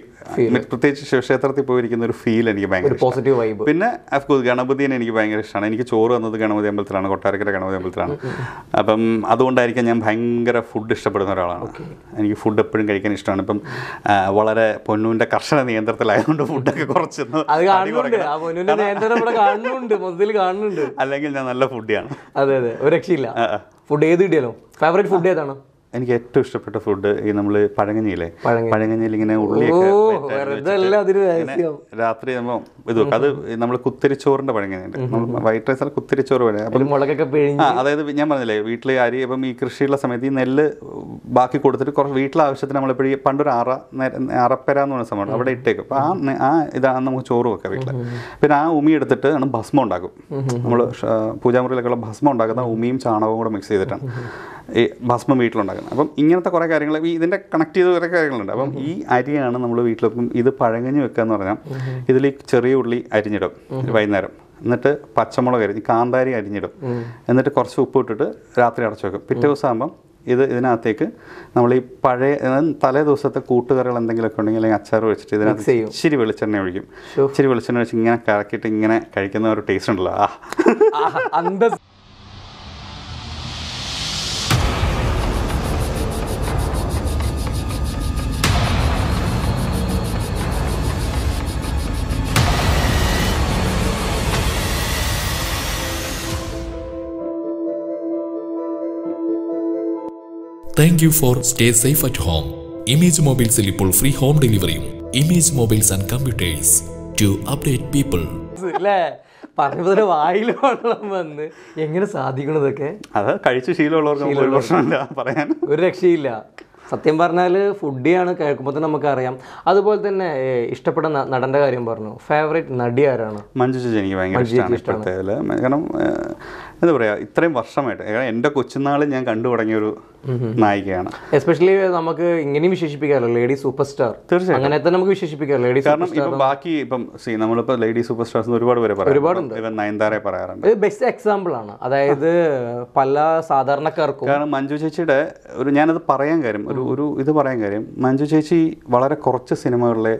പ്രത്യേകിച്ച് ശിവക്ഷേത്രത്തിൽ പോയിരിക്കുന്ന ഒരു ഫീൽ എനിക്ക് ഭയങ്കര പോസിറ്റീവ് വൈബ്. പിന്നെ അഫ്കോഴ്സ് ഗണപതിനെ എനിക്ക് ഭയങ്കര ഇഷ്ടമാണ്. എനിക്ക് ചോറ് തന്നത് ഗണപതി അമ്പലത്തിലാണ്, കൊട്ടാരക്കര ഗണപതി അമ്പലത്തിലാണ്. അപ്പം അതുകൊണ്ടായിരിക്കും ഞാൻ ഭയങ്കര ഫുഡ് ഇഷ്ടപ്പെടുന്ന ഒരാളാണ്. എനിക്ക് ഫുഡ് എപ്പോഴും കഴിക്കാൻ ഇഷ്ടമാണ്. ഇപ്പം വളരെ പൊന്നൂൻ്റെ കർശന നിയന്ത്രണത്തിലായതുകൊണ്ട് ഫുഡൊക്കെ കുറച്ചൊന്നും അല്ലെങ്കിൽ ഞാൻ നല്ല ഫുഡിയാണ്. അതെ അതെ ഒരു രക്ഷയില്ല. ഫുഡ് ഏത് കിട്ടിയാലോ? ഫേവറേറ്റ് ഫുഡ് ഏതാണ്? എനിക്ക് ഏറ്റവും ഇഷ്ടപ്പെട്ട ഫുഡ് ഈ നമ്മൾ പഴങ്കഞ്ഞിയില്ലേ, പഴങ്കഞ്ഞിയിൽ ഇങ്ങനെ ഉള്ളിയൊക്കെ രാത്രി നമ്മൾ ഇത് അത് നമ്മൾ കുത്തിരിച്ചോറിൻ്റെ പഴങ്കഞ്ഞിയുണ്ട്. നമ്മൾ വൈറ്റ് റൈസ് കുത്തിരിച്ചോറ് പോലെ അതായത് ഞാൻ പറഞ്ഞില്ലേ വീട്ടിൽ അരി അപ്പം ഈ കൃഷിയുള്ള സമയത്ത് ഈ നെല്ല് ബാക്കി കൊടുത്തിട്ട് കുറച്ച് വീട്ടിലെ ആവശ്യത്തിന് നമ്മളെപ്പോഴും പണ്ടൊരു അറ അറപ്പര എന്ന് പറഞ്ഞ സമയമാണ് അവിടെ ഇട്ടേക്കും. അപ്പം ആ ആ ഇതാണ് നമുക്ക് ചോറ് വെക്കാം വീട്ടിൽ. പിന്നെ ആ ഉമി എടുത്തിട്ട് ആണ് ഭസ്മം ഉണ്ടാക്കും. നമ്മൾ പൂജാമുറിയിലൊക്കെ ഉള്ള ഭസ്മം ഉണ്ടാക്കുന്ന ഉമിയും ചാണകവും കൂടെ മിക്സ് ചെയ്തിട്ടാണ് ഈ ഭസ്മം വീട്ടിലുണ്ടാക്കുന്നത്. അപ്പം ഇങ്ങനത്തെ കുറേ കാര്യങ്ങൾ ഈ ഇതിൻ്റെ കണക്ട് ചെയ്ത കുറേ കാര്യങ്ങളുണ്ട്. അപ്പം ഈ അരിയാണ് നമ്മൾ വീട്ടിൽ വെക്കും. ഇത് പഴങ്കഞ്ഞി വെക്കുക എന്ന് പറഞ്ഞാൽ ഇതിൽ ചെറിയ ഉള്ളി അരിഞ്ഞിടും വൈകുന്നേരം, എന്നിട്ട് പച്ചമുളക് അരിഞ്ഞ് കാന്താരി അരിഞ്ഞിടും, എന്നിട്ട് കുറച്ച് ഉപ്പ് ഇട്ടിട്ട് രാത്രി അടച്ചു വെക്കും. പിറ്റേ ദിവസം ആകുമ്പം ഇത് ഇതിനകത്തേക്ക് നമ്മൾ ഈ പഴയ തലേ ദിവസത്തെ കൂട്ടുകറികൾ എന്തെങ്കിലുമൊക്കെ ഉണ്ടെങ്കിൽ അല്ലെങ്കിൽ അച്ചാർ വെച്ചിട്ട് ഇതിനകത്ത് ഇച്ചിരി വെളിച്ചെണ്ണ ഒഴിക്കും. ഇച്ചിരി വെളിച്ചെണ്ണ വെച്ച് ഇങ്ങനെ കറക്കിയിട്ട് ഇങ്ങനെ കഴിക്കുന്ന ഒരു ടേസ്റ്റ് ഉണ്ടല്ലോ ആ. Thank you for stay safe at home. Image Mobiles ഇപ്പോൾ free home delivery. Image Mobiles and Computers to update people. അല്ലേ പറഞ്ഞ വായിൽ വന്ന് എങ്ങനെ സാധിക്കണതൊക്കെ അത് കഴിച്ച് ശീലമുള്ളവർക്ക് ഒരു രക്ഷയില്ല. സത്യം പറഞ്ഞാൽ ഫുഡിയാണ് കേൾക്കുമ്പോൾ തന്നെ നമുക്കറിയാം. അതുപോലെ തന്നെ ഇഷ്ടപ്പെട്ട നടൻ്റെ കാര്യം പറഞ്ഞു. ഫേവറേറ്റ് നടി ആരാണ്? മഞ്ജു ചേച്ചി എനിക്ക് ഭയങ്കര ഇഷ്ടമാണ്. കാരണം എന്താ പറയുക ഇത്രയും വർഷമായിട്ട് എൻ്റെ കൊച്ചുനാൾ ഞാൻ കണ്ടു തുടങ്ങിയൊരു നായികയാണ്. എസ്പെഷ്യലി നമുക്ക് ഇങ്ങനെയും വിശേഷിപ്പിക്കാമല്ലോ ലേഡി സൂപ്പർ സ്റ്റാർ. തീർച്ചയായും അങ്ങനെ തന്നെ നമുക്ക് വിശേഷിപ്പിക്കാം ലേഡി. കാരണം ഇപ്പം ബാക്കി ഇപ്പം സി നമ്മളിപ്പോൾ ലേഡി സൂപ്പർ സ്റ്റാർസ് ഒരുപാട് പേര് പറയാം, ഒരുപാടുണ്ട്. നയൻതാരയെ പറയാറുണ്ട്. ബെസ്റ്റ് എക്സാമ്പിൾ ആണ് അതായത് പല സാധാരണക്കാർക്കും. കാരണം മഞ്ജു ചേച്ചിയുടെ ഒരു ഞാനത് പറയാൻ കാര്യം ഒരു ഒരു ഇത് പറയാൻ കാര്യം മഞ്ജു ചേച്ചി വളരെ കുറച്ച് സിനിമകളിലെ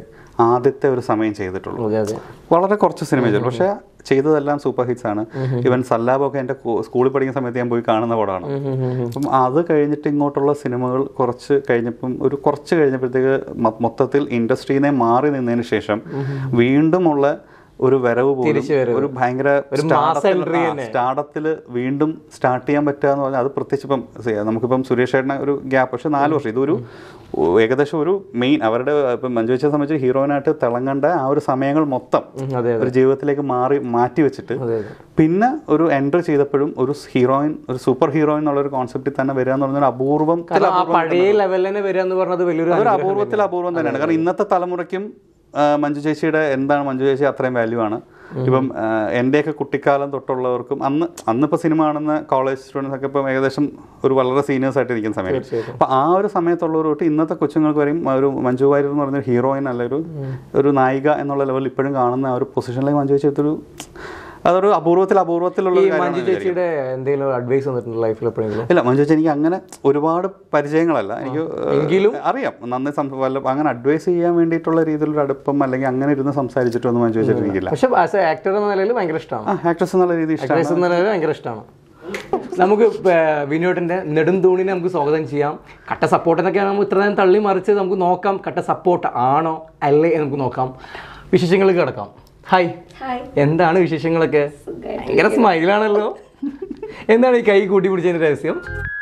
ആദ്യത്തെ ഒരു സമയം ചെയ്തിട്ടുള്ളൂ. വളരെ കുറച്ച് സിനിമ ചെയ്തിട്ടുള്ളൂ, പക്ഷേ ചെയ്തതെല്ലാം സൂപ്പർ ഹിറ്റ്സ് ആണ്. ഇവൻ സല്ലാബൊക്കെ എൻ്റെ സ്കൂളിൽ പഠിക്കുന്ന സമയത്ത് ഞാൻ പോയി കാണുന്ന പടമാണ്. അപ്പം അത് കഴിഞ്ഞിട്ട് ഇങ്ങോട്ടുള്ള സിനിമകൾ കുറച്ച് കഴിഞ്ഞപ്പം ഒരു കുറച്ച് കഴിഞ്ഞപ്പോഴത്തേക്ക് മൊത്തത്തിൽ ഇൻഡസ്ട്രീനെ മാറി നിന്നതിന് ശേഷം വീണ്ടുമുള്ള ഒരു വരവ് പോലും ഒരു ഭയങ്കര സ്റ്റാർട്ടപ്പിൽ വീണ്ടും സ്റ്റാർട്ട് ചെയ്യാൻ പറ്റുക എന്ന് പറഞ്ഞാൽ അത് പ്രത്യേകിച്ച് ഇപ്പം നമുക്കിപ്പം സുരേഷ് ഏട്ടനെ ഒരു ഗ്യാപ്പ്, പക്ഷെ നാല് വർഷം ഇതൊരു ഏകദേശം ഒരു മെയിൻ അവരുടെ ഇപ്പം മഞ്ജുവിനെ സംബന്ധിച്ച് ഹീറോയിനായിട്ട് തിളങ്ങേണ്ട ആ ഒരു സമയങ്ങൾ മൊത്തം ഒരു ജീവിതത്തിലേക്ക് മാറി മാറ്റി വെച്ചിട്ട് പിന്നെ ഒരു എൻട്രി ചെയ്തപ്പോഴും ഒരു ഹീറോയിൻ ഒരു സൂപ്പർ ഹീറോയിൻ എന്നുള്ള ഒരു കോൺസെപ്റ്റിൽ തന്നെ വരിക എന്ന് പറഞ്ഞാൽ അപൂർവം ഒരു അപൂർവത്തിൽ അപൂർവം തന്നെയാണ്. കാരണം ഇന്നത്തെ തലമുറയ്ക്കും മഞ്ജു ചേച്ചിയുടെ എന്താണ് മഞ്ജു ചേച്ചി അത്രയും വാല്യൂ ആണ്. ഇപ്പം എൻ്റെയൊക്കെ കുട്ടിക്കാലം തൊട്ടുള്ളവർക്കും അന്ന് അന്നിപ്പോൾ സിനിമ കാണുന്ന കോളേജ് സ്റ്റുഡൻസ് ഒക്കെ ഇപ്പം ഏകദേശം ഒരു വളരെ സീനിയേഴ്സ് ആയിട്ടിരിക്കുന്ന സമയത്ത് അപ്പം ആ ഒരു സമയത്തുള്ളവരോട്ട് ഇന്നത്തെ കൊച്ചുങ്ങൾക്ക് വരെയും ഒരു മഞ്ജു വാര്യർ എന്ന് പറഞ്ഞൊരു ഹീറോയിൻ അല്ലെങ്കിൽ ഒരു നായിക എന്നുള്ള ലെവലിൽ ഇപ്പോഴും കാണുന്ന ആ ഒരു പൊസിഷനിലേക്ക് മഞ്ജു ചേച്ചി ഒരു അതൊരു അപൂർവത്തിൽ അപൂർവത്തിലുള്ള ഇല്ല. മഞ്ജു ചേച്ചി എനിക്ക് അങ്ങനെ ഒരുപാട് പരിചയങ്ങളല്ല, എനിക്ക് അറിയാം നന്നായി അങ്ങനെ അഡ്വൈസ് ചെയ്യാൻ വേണ്ടിയിട്ടുള്ള രീതിയിലുള്ള അടുപ്പം അല്ലെങ്കിൽ അങ്ങനെ ഇരുന്ന് സംസാരിച്ചിട്ടൊന്നും മഞ്ജു ചേച്ചി എനിക്കില്ല. പക്ഷേ ആക്ടർ എന്ന നിലയിൽ ഭയങ്കര ഇഷ്ടമാണ്, ആക്ട്രസ് എന്നുള്ള രീതിയിൽ ഭയങ്കര ഇഷ്ടമാണ്. നമുക്ക് വിനോദിന്റെ നെടുംതൂണിനെ നമുക്ക് സ്വാഗതം ചെയ്യാം. കട്ട സപ്പോർട്ടിനൊക്കെയാണ് നമ്മൾ ഇത്രനേരം തള്ളി മറിച്ച്, നമുക്ക് നോക്കാം കട്ട സപ്പോർട്ട് ആണോ അല്ലേ നമുക്ക് നോക്കാം. വിശേഷങ്ങളിലേക്ക് കിടക്കാം. ഹായ്, എന്താണ് വിശേഷങ്ങളൊക്കെ? ഭയങ്കര സ്മൈലാണല്ലോ. എന്താണ് ഈ കൈ കൂട്ടി പിടിച്ചതിൻ്റെ രഹസ്യം?